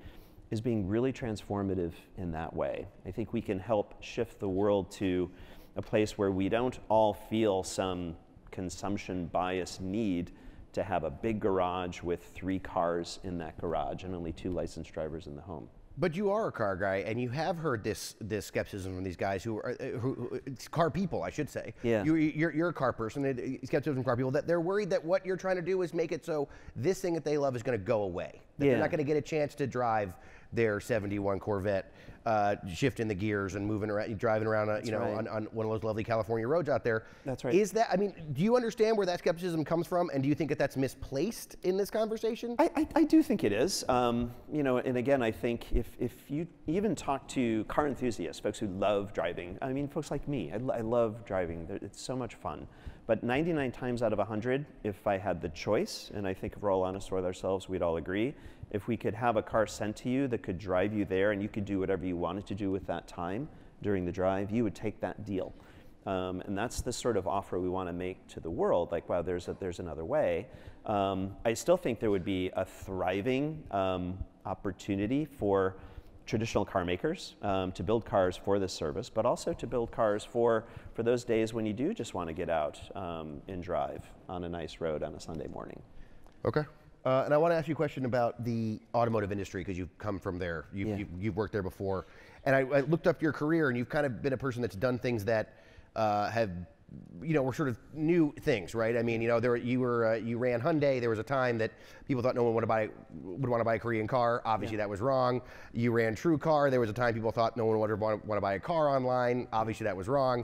as being really transformative in that way. I think we can help shift the world to a place where we don't all feel some consumption bias need to have a big garage with three cars in that garage and only two licensed drivers in the home. But you are a car guy, and you have heard this this skepticism from these guys who are who, who it's car people, I should say. Yeah. You, you're you're a car person. Skepticism from car people that they're worried that what you're trying to do is make it so this thing that they love is going to go away. Yeah. They're not going to get a chance to drive their seventy-one Corvette, uh, shifting the gears and moving around, driving around, a, you know, right. on, on one of those lovely California roads out there. That's right. Is that, I mean, do you understand where that skepticism comes from, and do you think that that's misplaced in this conversation? I, I, I do think it is. Um, you know, and again, I think if, if you even talk to car enthusiasts, folks who love driving, I mean, folks like me, I, I love driving. It's so much fun. But ninety-nine times out of one hundred, if I had the choice, and I think if we're all honest with ourselves, we'd all agree, if we could have a car sent to you that could drive you there and you could do whatever you wanted to do with that time during the drive, you would take that deal. Um, and that's the sort of offer we want to make to the world, like, wow, there's, a, there's another way. Um, I still think there would be a thriving um, opportunity for traditional car makers um, to build cars for this service, but also to build cars for, for those days when you do just want to get out um, and drive on a nice road on a Sunday morning. Okay. Uh, and I want to ask you a question about the automotive industry, because you've come from there. You've, yeah. you've, you've worked there before. And I, I looked up your career, and you've kind of been a person that's done things that uh, have, you know, were sort of new things, right? I mean, you know, there were, you were uh, you ran Hyundai. There was a time that people thought no one would buy would want to buy a Korean car. Obviously, yeah. that was wrong. You ran TrueCar. There was a time people thought no one would want to buy a car online. Obviously, that was wrong.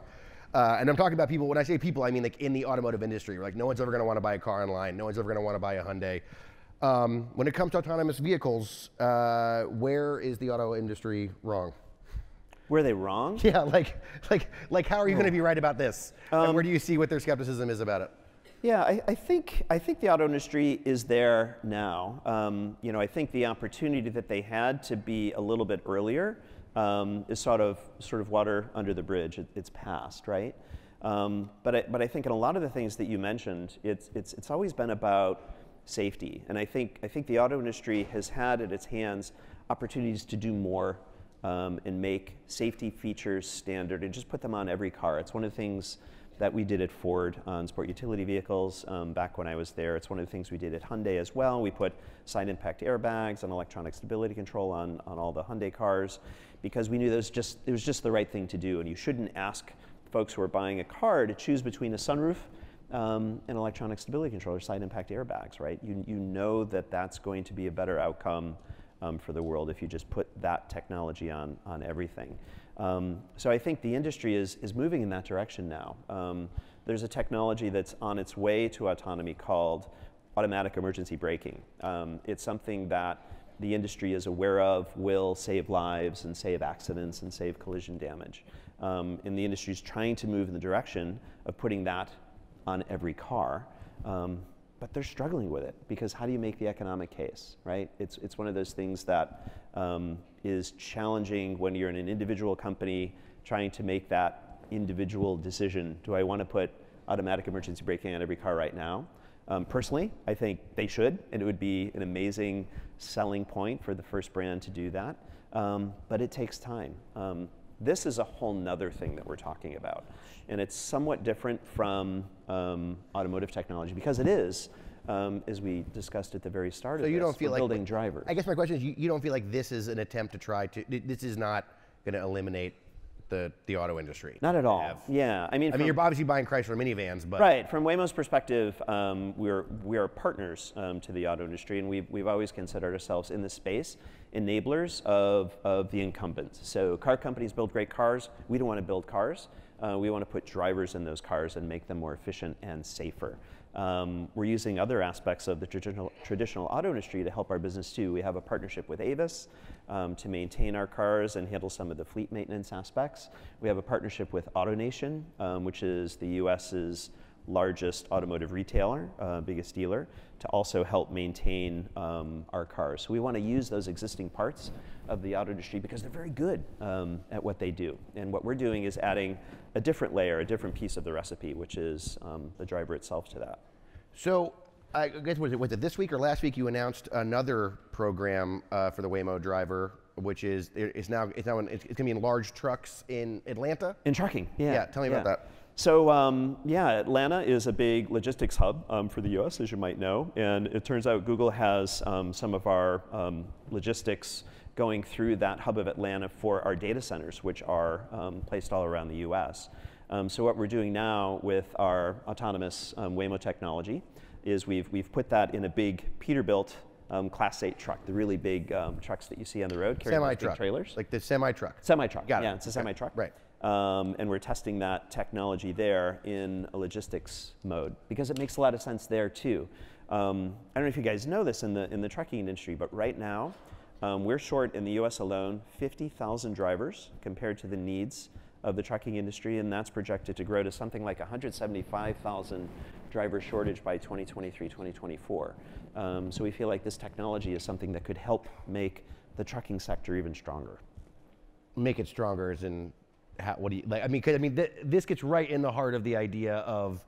Uh, and I'm talking about people. When I say people, I mean like in the automotive industry. Like, no one's ever going to want to buy a car online. No one's ever going to want to buy a Hyundai. Um, when it comes to autonomous vehicles, uh, where is the auto industry wrong? Were they wrong? Yeah, like, like, like how are you oh. going to be right about this? Um, and where do you see what their skepticism is about it? Yeah, I, I think I think the auto industry is there now. Um, you know, I think the opportunity that they had to be a little bit earlier um, is sort of sort of water under the bridge. It, it's past, right? Um, but I, but I think in a lot of the things that you mentioned, it's it's it's always been about safety, and I think I think the auto industry has had at its hands opportunities to do more. Um, and make safety features standard and just put them on every car. It's one of the things that we did at Ford on sport utility vehicles um, back when I was there. It's one of the things we did at Hyundai as well. We put side impact airbags and electronic stability control on, on all the Hyundai cars, because we knew that was just, it was just the right thing to do, and you shouldn't ask folks who are buying a car to choose between a sunroof um, and electronic stability control or side impact airbags, right? You, you know that that's going to be a better outcome Um, for the world if you just put that technology on on everything. Um, so I think the industry is is moving in that direction now. Um, there's a technology that's on its way to autonomy called automatic emergency braking. Um, it's something that the industry is aware of will save lives and save accidents and save collision damage. Um, and the industry is trying to move in the direction of putting that on every car. Um, But they're struggling with it, because how do you make the economic case, right? It's, it's one of those things that um, is challenging when you're in an individual company trying to make that individual decision. Do I want to put automatic emergency braking on every car right now? Um, personally, I think they should, and it would be an amazing selling point for the first brand to do that. Um, but it takes time. Um, this is a whole nother thing that we're talking about. And it's somewhat different from um, automotive technology, because it is, um, as we discussed at the very start so of you this, don't feel like building drivers. I guess my question is, you, you don't feel like this is an attempt to try to, this is not going to eliminate the, the auto industry? Not at all, have. yeah. I mean, I from, mean, you're obviously buying Chrysler minivans, but. Right, from Waymo's perspective, um, we're, we are partners um, to the auto industry, and we've, we've always considered ourselves in this space enablers of, of the incumbents. So car companies build great cars. We don't want to build cars. Uh, we want to put drivers in those cars and make them more efficient and safer. Um, we're using other aspects of the traditional, traditional auto industry to help our business too. We have a partnership with Avis um, to maintain our cars and handle some of the fleet maintenance aspects. We have a partnership with AutoNation, um, which is the U S's largest automotive retailer, uh, biggest dealer, to also help maintain um, our cars. So we want to use those existing parts of the auto industry, because they're very good um, at what they do. And what we're doing is adding a different layer, a different piece of the recipe, which is um, the driver itself to that. So I guess, was it, was it this week or last week you announced another program uh, for the Waymo driver, which is, it's now, it's now in, it's going to be in large trucks in Atlanta? In trucking, yeah. Yeah, tell me yeah. about that. So um, yeah, Atlanta is a big logistics hub um, for the U S, as you might know. And it turns out Google has um, some of our um, logistics going through that hub of Atlanta for our data centers, which are um, placed all around the U S. Um, so what we're doing now with our autonomous um, Waymo technology is we've, we've put that in a big Peterbilt um, Class eight truck, the really big um, trucks that you see on the road carrying big trailers. Like the semi-truck. Semi-truck, Got it. yeah, it's a okay. semi-truck. Right. Um, and we're testing that technology there in a logistics mode because it makes a lot of sense there too. Um, I don't know if you guys know this in the, in the trucking industry, but right now um, we're short in the U S alone fifty thousand drivers compared to the needs of the trucking industry, and that's projected to grow to something like one hundred seventy-five thousand driver shortage by twenty twenty-three, twenty twenty-four. Um, so we feel like this technology is something that could help make the trucking sector even stronger. Make it stronger as in, how, what do you, like, I mean, cause, I mean th this gets right in the heart of the idea of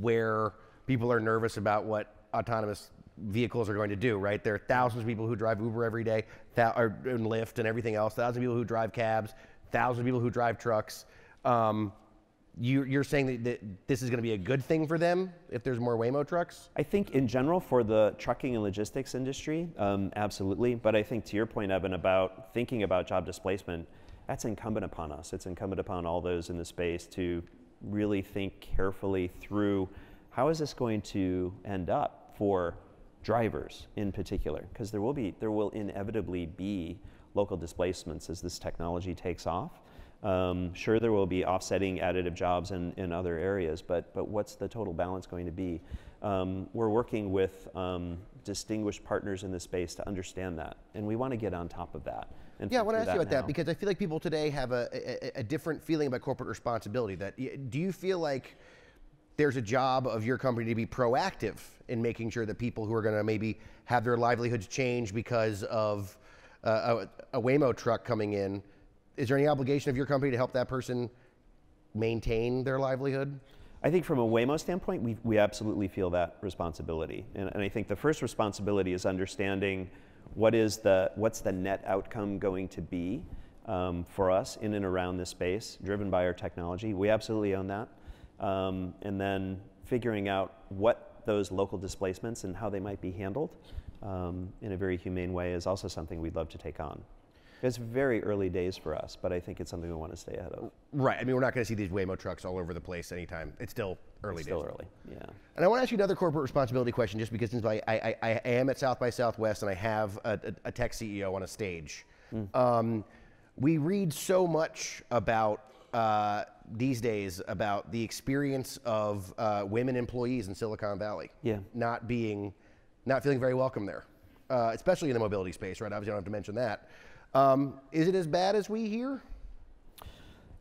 where people are nervous about what autonomous vehicles are going to do, right? There are thousands of people who drive Uber every day, or and Lyft and everything else, thousands of people who drive cabs, thousands of people who drive trucks. Um, you, you're saying that, that this is going to be a good thing for them if there's more Waymo trucks? I think in general for the trucking and logistics industry, um, absolutely. But I think to your point, Evan, about thinking about job displacement, that's incumbent upon us. It's incumbent upon all those in the space to really think carefully through how is this going to end up for drivers in particular, because there will be, there will inevitably be local displacements as this technology takes off. Um, sure, there will be offsetting additive jobs in, in other areas, but, but what's the total balance going to be? Um, we're working with um, distinguished partners in this space to understand that, and we want to get on top of that. And yeah, I want to ask you about now. that, because I feel like people today have a, a, a different feeling about corporate responsibility. That, do you feel like there's a job of your company to be proactive in making sure that people who are going to maybe have their livelihoods change because of Uh, a, a Waymo truck coming in? Is there any obligation of your company to help that person maintain their livelihood? I think from a Waymo standpoint, we, we absolutely feel that responsibility. And, and I think the first responsibility is understanding what is the, what's the net outcome going to be um, for us in and around this space, driven by our technology. We absolutely own that. Um, and then figuring out what those local displacements and how they might be handled Um, in a very humane way is also something we'd love to take on. It's very early days for us, but I think it's something we want to stay ahead of. Right, I mean, we're not going to see these Waymo trucks all over the place anytime. It's still early it's days. Still early, yeah. And I want to ask you another corporate responsibility question, just because since I, I, I am at South by Southwest and I have a, a, a tech C E O on a stage. Mm. Um, we read so much about, uh, these days, about the experience of uh, women employees in Silicon Valley. Yeah. Not being... not feeling very welcome there, uh, especially in the mobility space, right? Obviously, I don't have to mention that. Um, is it as bad as we hear?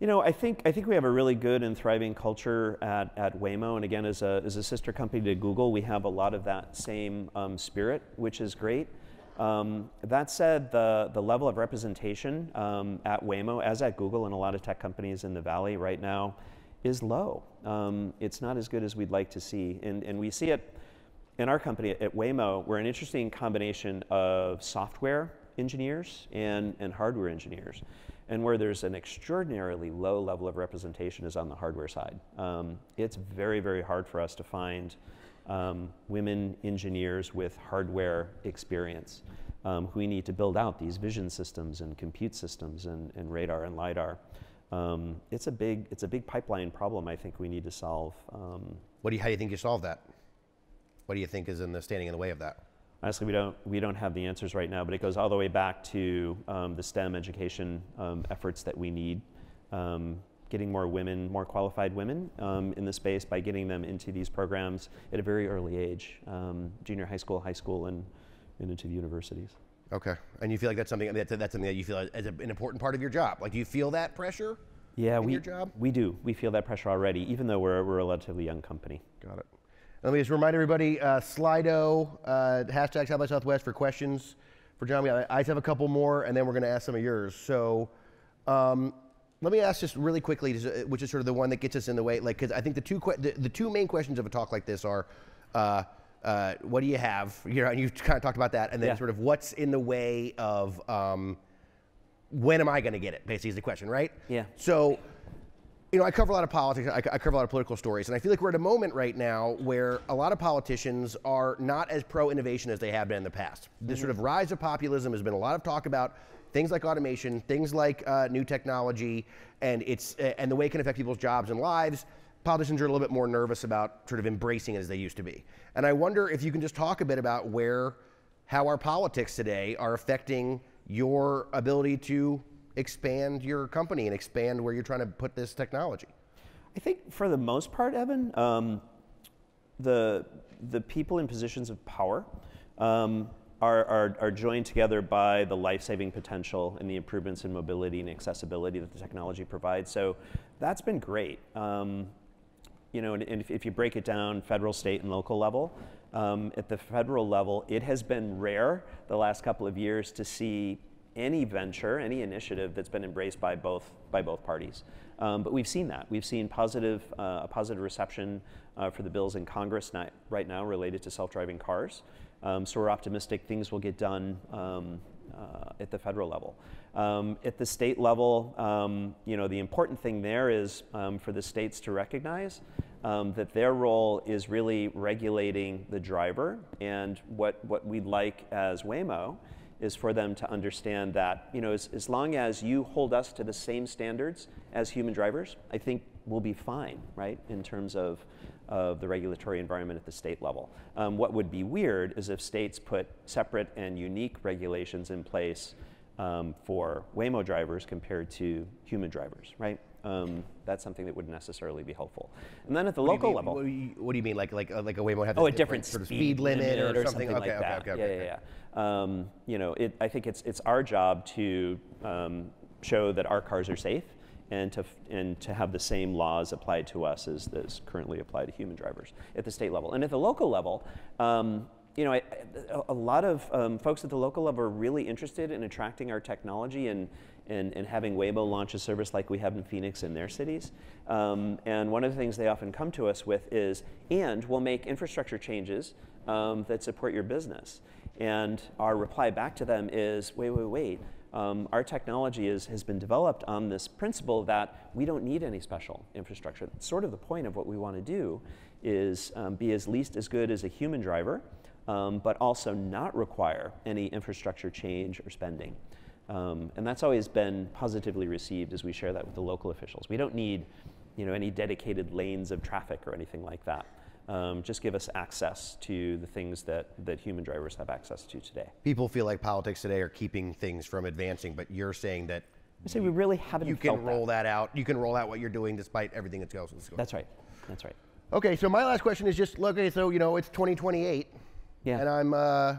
You know, I think I think we have a really good and thriving culture at, at Waymo, and again, as a, as a sister company to Google, we have a lot of that same um, spirit, which is great. Um, that said, the, the level of representation um, at Waymo, as at Google and a lot of tech companies in the Valley right now, is low. Um, it's not as good as we'd like to see, and, and we see it in our company at Waymo. We're an interesting combination of software engineers and, and hardware engineers. And where there's an extraordinarily low level of representation is on the hardware side. Um, it's very, very hard for us to find um, women engineers with hardware experience um, who we need to build out these vision systems and compute systems and, and radar and LiDAR. Um, it's, a big, it's a big pipeline problem I think we need to solve. Um, what do you, how do you think you solve that? What do you think is in the standing in the way of that? Honestly, we don't we don't have the answers right now, but it goes all the way back to um, the STEM education um, efforts that we need. Um, getting more women, more qualified women um, in the space by getting them into these programs at a very early age, um, junior high school, high school, and, and into the universities. Okay, and you feel like that's something that's, that's something that you feel is an important part of your job. Like, do you feel that pressure? Yeah, in we your job? we do. We feel that pressure already, even though we're, we're a relatively young company. Got it. Let me just remind everybody, uh, Slido, uh, hashtag South by Southwest for questions for John. I have a couple more, and then we're going to ask some of yours. So um, let me ask just really quickly, which is sort of the one that gets us in the way, like, because I think the two que the, the two main questions of a talk like this are, uh, uh, what do you have? You know, and you kind of talked about that, and then yeah. sort of what's in the way of um, when am I going to get it? Basically, is the question, right? Yeah. So. You know, I cover a lot of politics, I, I cover a lot of political stories, and I feel like we're at a moment right now where a lot of politicians are not as pro-innovation as they have been in the past. The mm-hmm. sort of rise of populism has been a lot of talk about things like automation, things like uh, new technology, and, it's, uh, and the way it can affect people's jobs and lives. Politicians are a little bit more nervous about sort of embracing it as they used to be. And I wonder if you can just talk a bit about where how our politics today are affecting your ability to expand your company and expand where you're trying to put this technology? I think for the most part, Evan, um, the, the people in positions of power um, are, are, are joined together by the life-saving potential and the improvements in mobility and accessibility that the technology provides. So that's been great. Um, you know, and, and if, if you break it down federal, state, and local level, um, at the federal level, it has been rare the last couple of years to see any venture, any initiative that's been embraced by both by both parties. Um, but we've seen that. We've seen positive, uh, a positive reception uh, for the bills in Congress not, right now related to self-driving cars. Um, so we're optimistic things will get done um, uh, at the federal level. Um, at the state level, um, you know, the important thing there is um, for the states to recognize um, that their role is really regulating the driver. And what, what we'd like as Waymo is for them to understand that, you know, as, as long as you hold us to the same standards as human drivers, I think we'll be fine, right, in terms of, of the regulatory environment at the state level. Um, what would be weird is if states put separate and unique regulations in place um, for Waymo drivers compared to human drivers, right? Um, that's something that wouldn't necessarily be helpful. And then at the what local mean, level, what do, you, what do you mean, like like uh, like a Waymo have oh, a different, different speed, sort of speed limit, limit or, or something, something like okay, that? Okay, okay, yeah, okay. yeah, yeah. Um, you know, it, I think it's it's our job to um, show that our cars are safe and to and to have the same laws applied to us as those currently apply to human drivers at the state level. And at the local level, Um, you know, I, a lot of um, folks at the local level are really interested in attracting our technology and, and, and having Waymo launch a service like we have in Phoenix in their cities. Um, and one of the things they often come to us with is, and we'll make infrastructure changes um, that support your business. And our reply back to them is, wait, wait, wait. Um, our technology is, has been developed on this principle that we don't need any special infrastructure. That's sort of the point of what we want to do, is um, be at least as good as a human driver, Um, but also not require any infrastructure change or spending. Um, and that's always been positively received as we share that with the local officials. We don't need, you know, any dedicated lanes of traffic or anything like that. Um, just give us access to the things that, that human drivers have access to today. People feel like politics today are keeping things from advancing, but you're saying that I say we really haven't you can roll that. that out. You can roll out what you're doing despite everything that's going on. That's right, that's right. Okay, so my last question is just, look, okay, so, you know, it's twenty twenty-eight. Yeah. And I'm, uh,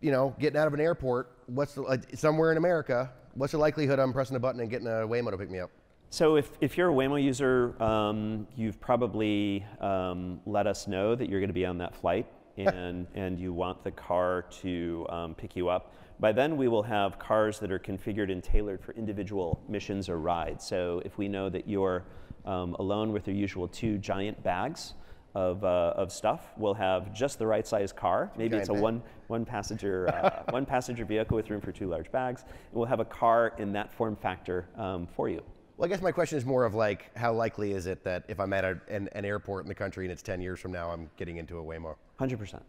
you know, getting out of an airport. What's the, uh, somewhere in America? What's the likelihood I'm pressing a button and getting a Waymo to pick me up? So if, if you're a Waymo user, um, you've probably um, let us know that you're going to be on that flight, and and you want the car to um, pick you up. By then, we will have cars that are configured and tailored for individual missions or rides. So if we know that you're um, alone with your usual two giant bags of, uh, of stuff, we'll have just the right size car. Maybe Giant it's a bag. one one passenger uh, one passenger vehicle with room for two large bags, and we'll have a car in that form factor um, for you. Well, I guess my question is more of like, how likely is it that if I'm at a, an, an airport in the country and it's ten years from now, I'm getting into a Waymo? one hundred percent.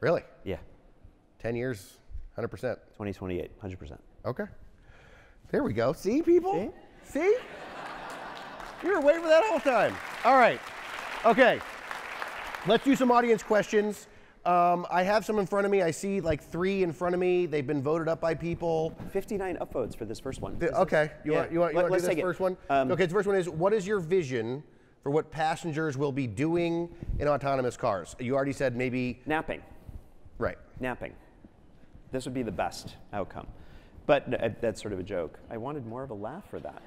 Really? Yeah. ten years, one hundred percent. twenty twenty-eight, one hundred percent. Okay. There we go. See, people? See? See? You were waiting for that all the time. All right. Okay. Let's do some audience questions. Um, I have some in front of me. I see like three in front of me. They've been voted up by people. fifty-nine upvotes for this first one. The, okay, you yeah. want you want, you Let, want to do this first it. one? Um, okay, the first one is, what is your vision for what passengers will be doing in autonomous cars? You already said maybe napping. Right. Napping. This would be the best outcome. But uh, that's sort of a joke. I wanted more of a laugh for that.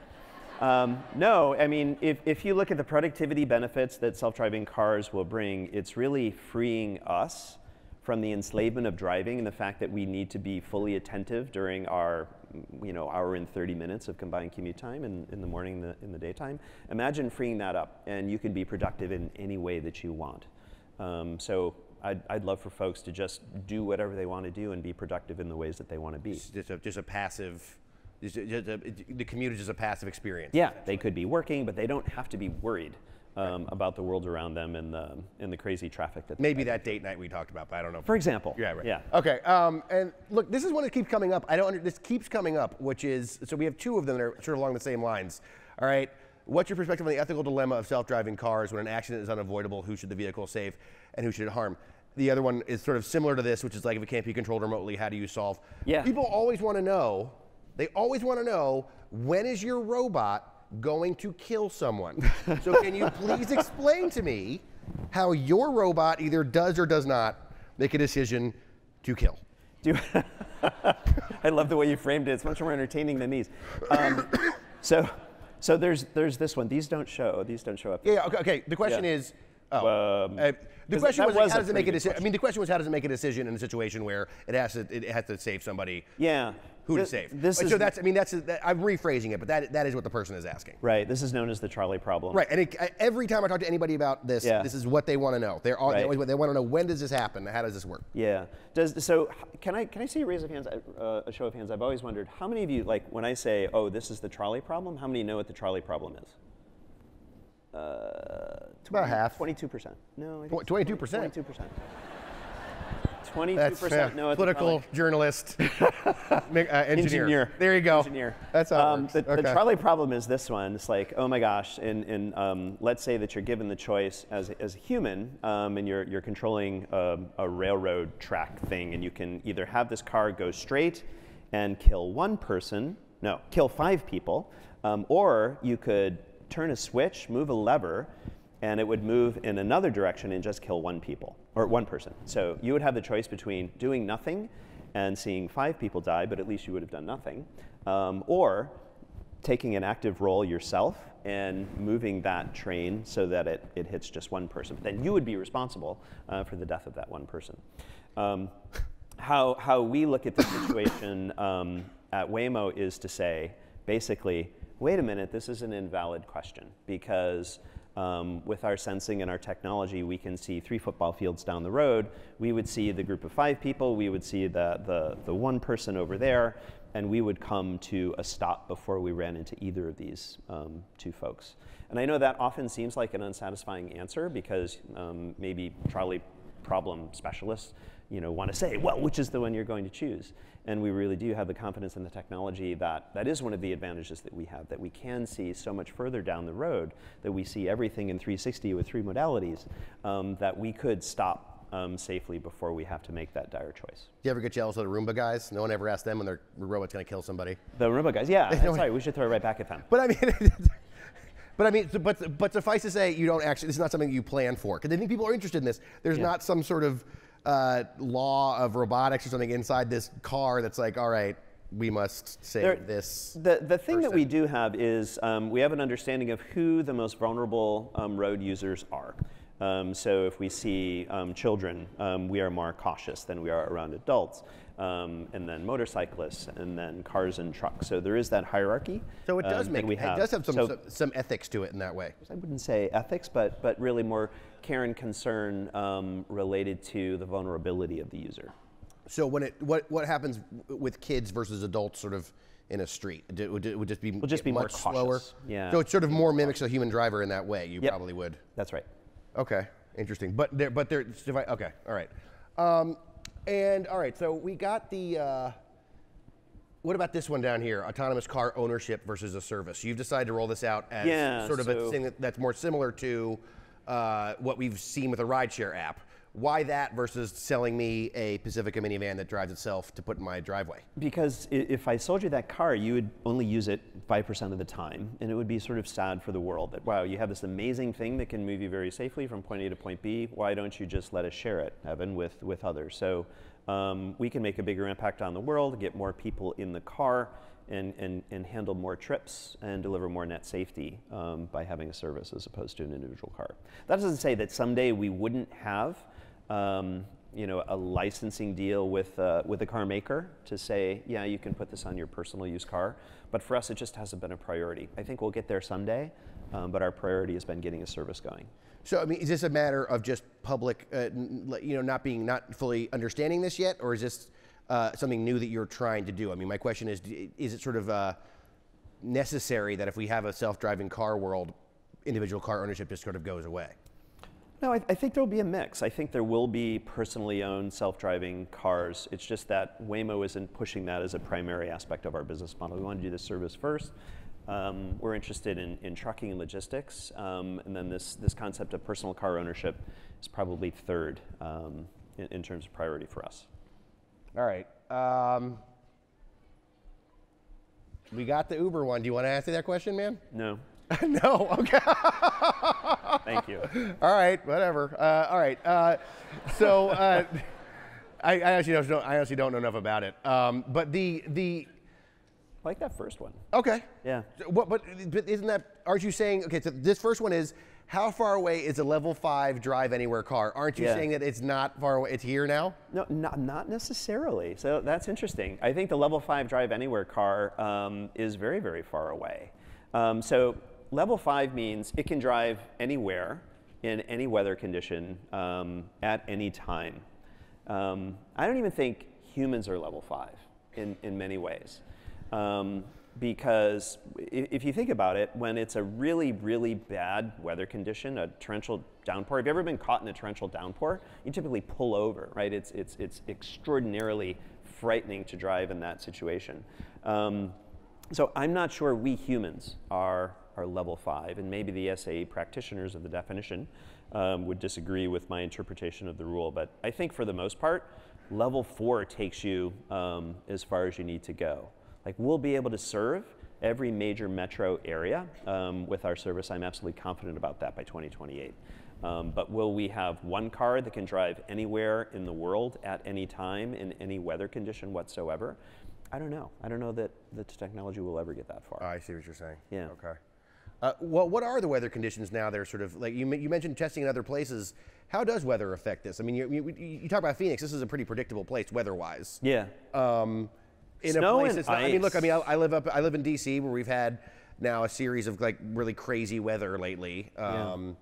Um, no, I mean, if, if you look at the productivity benefits that self-driving cars will bring, it's really freeing us from the enslavement of driving and the fact that we need to be fully attentive during our, you know, hour and thirty minutes of combined commute time in, in the morning and the, in the daytime. Imagine freeing that up, and you can be productive in any way that you want. Um, so I'd, I'd love for folks to just do whatever they want to do and be productive in the ways that they want to be. Just a, just a passive... The commute is just a passive experience. Yeah, they could be working, but they don't have to be worried um, right. about the world around them and the and the crazy traffic that. Maybe that date night we talked about, but I don't know. For example. Yeah. Right. Yeah. Okay. Um, and look, this is one that keeps coming up. I don't. Under, this keeps coming up, which is so we have two of them that are sort of along the same lines. All right. What's your perspective on the ethical dilemma of self-driving cars when an accident is unavoidable? Who should the vehicle save, and who should it harm? The other one is sort of similar to this, which is like, if it can't be controlled remotely, how do you solve? Yeah. People always want to know, they always want to know, when is your robot going to kill someone? So can you please explain to me how your robot either does or does not make a decision to kill? Do I love the way you framed it. It's much more entertaining than these. Um, so so there's there's this one. These don't show. These don't show up. Yeah, yeah, okay, okay. The question yeah. is, oh, um, uh, the question was, was how does it make a decision? I mean, the question was, how does it make a decision in a situation where it has to it has to save somebody? Yeah. Who this, to save? This so is that's I mean that's that, I'm rephrasing it, but that that is what the person is asking. Right. This is known as the Charlie problem. Right. And it, every time I talk to anybody about this, yeah. this is what they want to know. They're all, right. they always they want to know, when does this happen? How does this work? Yeah. Does so? Can I can I see a raise of hands? Uh, a show of hands. I've always wondered how many of you, like when I say, oh, this is the Charlie problem, how many know what the Charlie problem is? Uh, twenty, about half. Twenty-two percent. No. Twenty-two percent. Twenty-two percent. twenty-two percent know. Political the journalist, uh, engineer. engineer. There you go. Engineer. That's how um, it works. The, okay. the trolley problem is this one. It's like, oh my gosh, and, and um, let's say that you're given the choice as, as a human, um, and you're, you're controlling a, a railroad track thing, and you can either have this car go straight and kill one person, no, kill five people, um, or you could turn a switch, move a lever, and it would move in another direction and just kill one people, or one person. So you would have the choice between doing nothing and seeing five people die, but at least you would have done nothing, um, or taking an active role yourself and moving that train so that it, it hits just one person. But then you would be responsible uh, for the death of that one person. Um, how, how we look at the situation um, at Waymo is to say, basically, wait a minute, this is an invalid question, because Um, with our sensing and our technology, we can see three football fields down the road. We would see the group of five people. We would see the, the, the one person over there. And we would come to a stop before we ran into either of these um, two folks. And I know that often seems like an unsatisfying answer, because um, maybe trolley problem specialists you know, want to say, well, which is the one you're going to choose? And we really do have the confidence in the technology that that is one of the advantages that we have, that we can see so much further down the road, that we see everything in three sixty with three modalities, um, that we could stop um, safely before we have to make that dire choice. Do you ever get jealous of the Roomba guys? No one ever asked them when their robot's going to kill somebody. The Roomba guys, yeah. That's right. We should throw it right back at them. But I mean, But I mean, but but suffice to say, you don't actually. This is not something you plan for, because I think people are interested in this. There's yeah. not some sort of uh, law of robotics or something inside this car that's like, all right, we must save there, this. The the thing person. that we do have is um, we have an understanding of who the most vulnerable um, road users are. Um, so if we see um, children, um, we are more cautious than we are around adults. Um, and then motorcyclists, and then cars and trucks. So there is that hierarchy. So it does um, make we have. It does have some, so, some some ethics to it in that way. I wouldn't say ethics, but but really more care and concern um, related to the vulnerability of the user. So when it what what happens with kids versus adults, sort of in a street, it would, it would just be we'll just be much more cautious. slower. Yeah. So it sort of more mimics a human driver in that way. You yep. probably would. That's right. Okay, interesting. But there, but there. Okay, all right. Um, And all right, so we got the, uh, what about this one down here? Autonomous car ownership versus a service. You've decided to roll this out as yeah, sort of so a thing that, that's more similar to uh, what we've seen with a rideshare app. Why that versus selling me a Pacifica minivan that drives itself to put in my driveway? Because if I sold you that car, you would only use it five percent of the time, and it would be sort of sad for the world that, wow, you have this amazing thing that can move you very safely from point A to point B. Why don't you just let us share it, Evan, with, with others? So um, we can make a bigger impact on the world, get more people in the car, and, and, and handle more trips and deliver more net safety um, by having a service as opposed to an individual car. That doesn't say that someday we wouldn't have Um, you know, a licensing deal with uh, with a car maker to say, yeah, you can put this on your personal use car. But for us, it just hasn't been a priority. I think we'll get there someday, um, but our priority has been getting a service going. So, I mean, is this a matter of just public, uh, you know, not being, not fully understanding this yet, or is this uh, something new that you're trying to do? I mean, my question is, is it sort of uh, necessary that if we have a self-driving car world, individual car ownership just sort of goes away? No, I, I think there'll be a mix. I think there will be personally owned self-driving cars. It's just that Waymo isn't pushing that as a primary aspect of our business model. We want to do the service first. Um, we're interested in, in trucking and logistics. Um, and then this, this concept of personal car ownership is probably third. Um, in, in terms of priority for us. All right. Um, we got the Uber one. Do you want to answer that question, man? No. No, okay. Thank you. All right, whatever. Uh, all right, uh, so uh, I, I actually don't. I honestly don't know enough about it. Um, but the the I like that first one. Okay. Yeah. What? But, but isn't that? Aren't you saying? Okay. So this first one is how far away is a level five drive anywhere car? Aren't you yeah. saying that it's not far away? It's here now. No, not not necessarily. So that's interesting. I think the level five drive anywhere car um, is very very far away. Um, so. Level five means it can drive anywhere in any weather condition um, at any time. Um, I don't even think humans are level five in, in many ways. Um, because if you think about it, when it's a really, really bad weather condition, a torrential downpour, have you ever been caught in a torrential downpour? You typically pull over, right? It's, it's, it's extraordinarily frightening to drive in that situation. Um, so I'm not sure we humans are are level five, and maybe the S A E practitioners of the definition um, would disagree with my interpretation of the rule, but I think for the most part, level four takes you um, as far as you need to go. Like, we'll be able to serve every major metro area um, with our service. I'm absolutely confident about that by twenty twenty-eight. Um, but will we have one car that can drive anywhere in the world at any time in any weather condition whatsoever? I don't know. I don't know that the technology will ever get that far. Oh, I see what you're saying. Yeah. Okay. Uh, well, what are the weather conditions now? They're sort of like you, you mentioned testing in other places. How does weather affect this? I mean, you, you, you talk about Phoenix. This is a pretty predictable place weather-wise. Yeah. Um, in Snow a place and that's not, ice. I mean, look. I mean, I, I live up. I live in D C where we've had now a series of like really crazy weather lately. Um,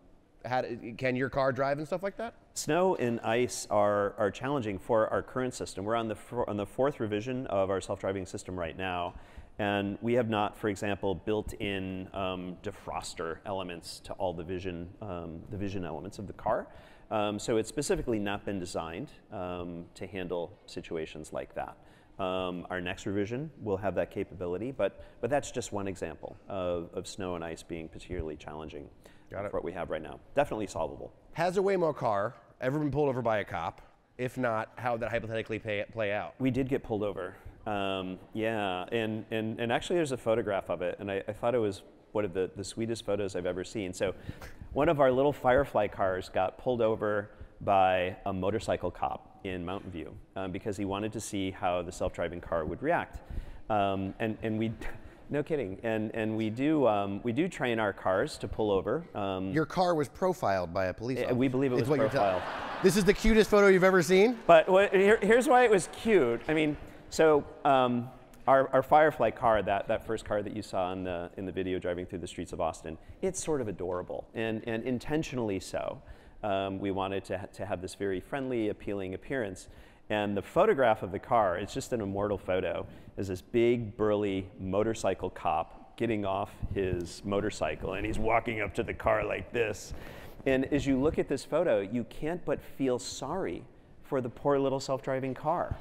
yeah. How do, can your car drive and stuff like that? Snow and ice are are challenging for our current system. We're on the on the fourth revision of our self-driving system right now. And we have not, for example, built in um, defroster elements to all the vision, um, the vision elements of the car. Um, so it's specifically not been designed um, to handle situations like that. Um, our next revision will have that capability, but, but that's just one example of, of snow and ice being particularly challenging for what we have right now. Definitely solvable. Has a Waymo car ever been pulled over by a cop? If not, how would that hypothetically pay, play out? We did get pulled over. Um, yeah, and, and, and actually there's a photograph of it, and I, I thought it was one of the, the sweetest photos I've ever seen. So one of our little Firefly cars got pulled over by a motorcycle cop in Mountain View um, because he wanted to see how the self-driving car would react. Um, and, and we, no kidding, and, and we, do, um, we do train our cars to pull over. Um, Your car was profiled by a police officer. We believe it was profiled. This is the cutest photo you've ever seen? But well, here, here's why it was cute. I mean. So um, our, our Firefly car, that, that first car that you saw in the, in the video driving through the streets of Austin, it's sort of adorable, and, and intentionally so. Um, we wanted to, ha to have this very friendly, appealing appearance. And the photograph of the car, it's just an immortal photo, is this big, burly motorcycle cop getting off his motorcycle, and he's walking up to the car like this. And as you look at this photo, you can't but feel sorry for the poor little self-driving car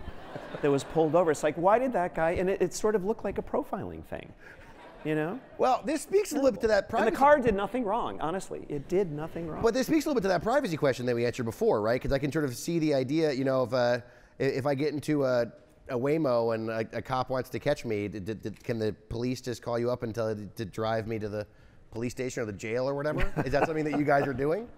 that was pulled over. It's like, why did that guy? And it, it sort of looked like a profiling thing, you know? Well, this speaks a little bit to that privacy. And the car did nothing wrong, honestly. It did nothing wrong. But this speaks a little bit to that privacy question that we answered before, right? Because I can sort of see the idea, you know, if, uh, if I get into a, a Waymo and a, a cop wants to catch me, did, did, can the police just call you up and tell you to drive me to the police station or the jail or whatever? Is that something that you guys are doing?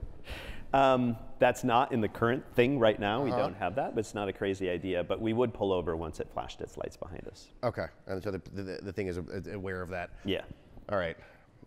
Um, that's not in the current thing right now. We uh-huh. don't have that, but it's not a crazy idea. But we would pull over once it flashed its lights behind us. Okay, and so the, the, the thing is aware of that. Yeah. All right,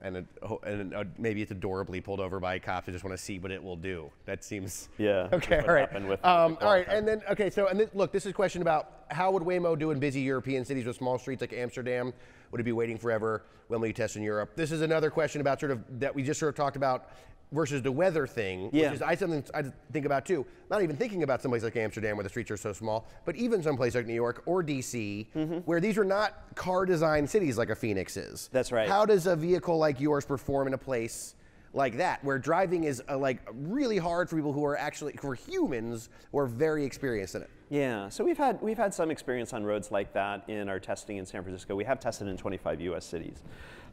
and, it, and maybe it's adorably pulled over by cops who just want to see what it will do. That seems. Yeah. Okay. All right. With, um, with all right, and then okay. So and then, look, this is a question about how would Waymo do in busy European cities with small streets like Amsterdam? Would it be waiting forever? When will you test in Europe? This is another question about sort of that we just sort of talked about. Versus the weather thing, yeah. which is I something I think about too. Not even thinking about someplace like Amsterdam where the streets are so small, but even someplace like New York or D C, mm-hmm. where these are not car-designed cities like a Phoenix is. That's right. How does a vehicle like yours perform in a place like that, where driving is uh, like really hard for people who are actually, for humans, who are very experienced in it? Yeah, so we've had we've had some experience on roads like that in our testing in San Francisco. We have tested in twenty-five U S cities,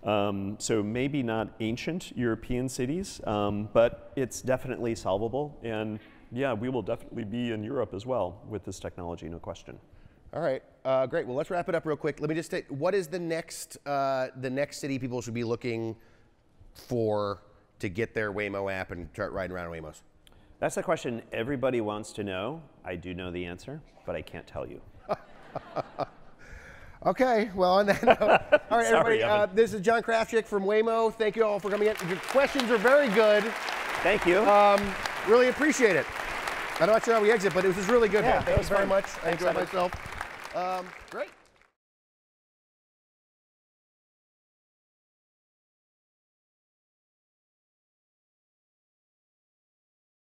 um, so maybe not ancient European cities, um, but it's definitely solvable. And yeah, we will definitely be in Europe as well with this technology, no question. All right, uh, great. Well, let's wrap it up real quick. Let me just take, what is the next uh, the next city people should be looking for to get their Waymo app and start riding around in Waymos? That's the question everybody wants to know. I do know the answer, but I can't tell you. Okay. Well, on that note, all right, Sorry, everybody. Uh, this is John Krafcik from Waymo. Thank you all for coming in. Your questions are very good. Thank you. Um, really appreciate it. I'm not sure how we exit, but it was just really good. Yeah, Thanks very much. I enjoyed myself. Um, great.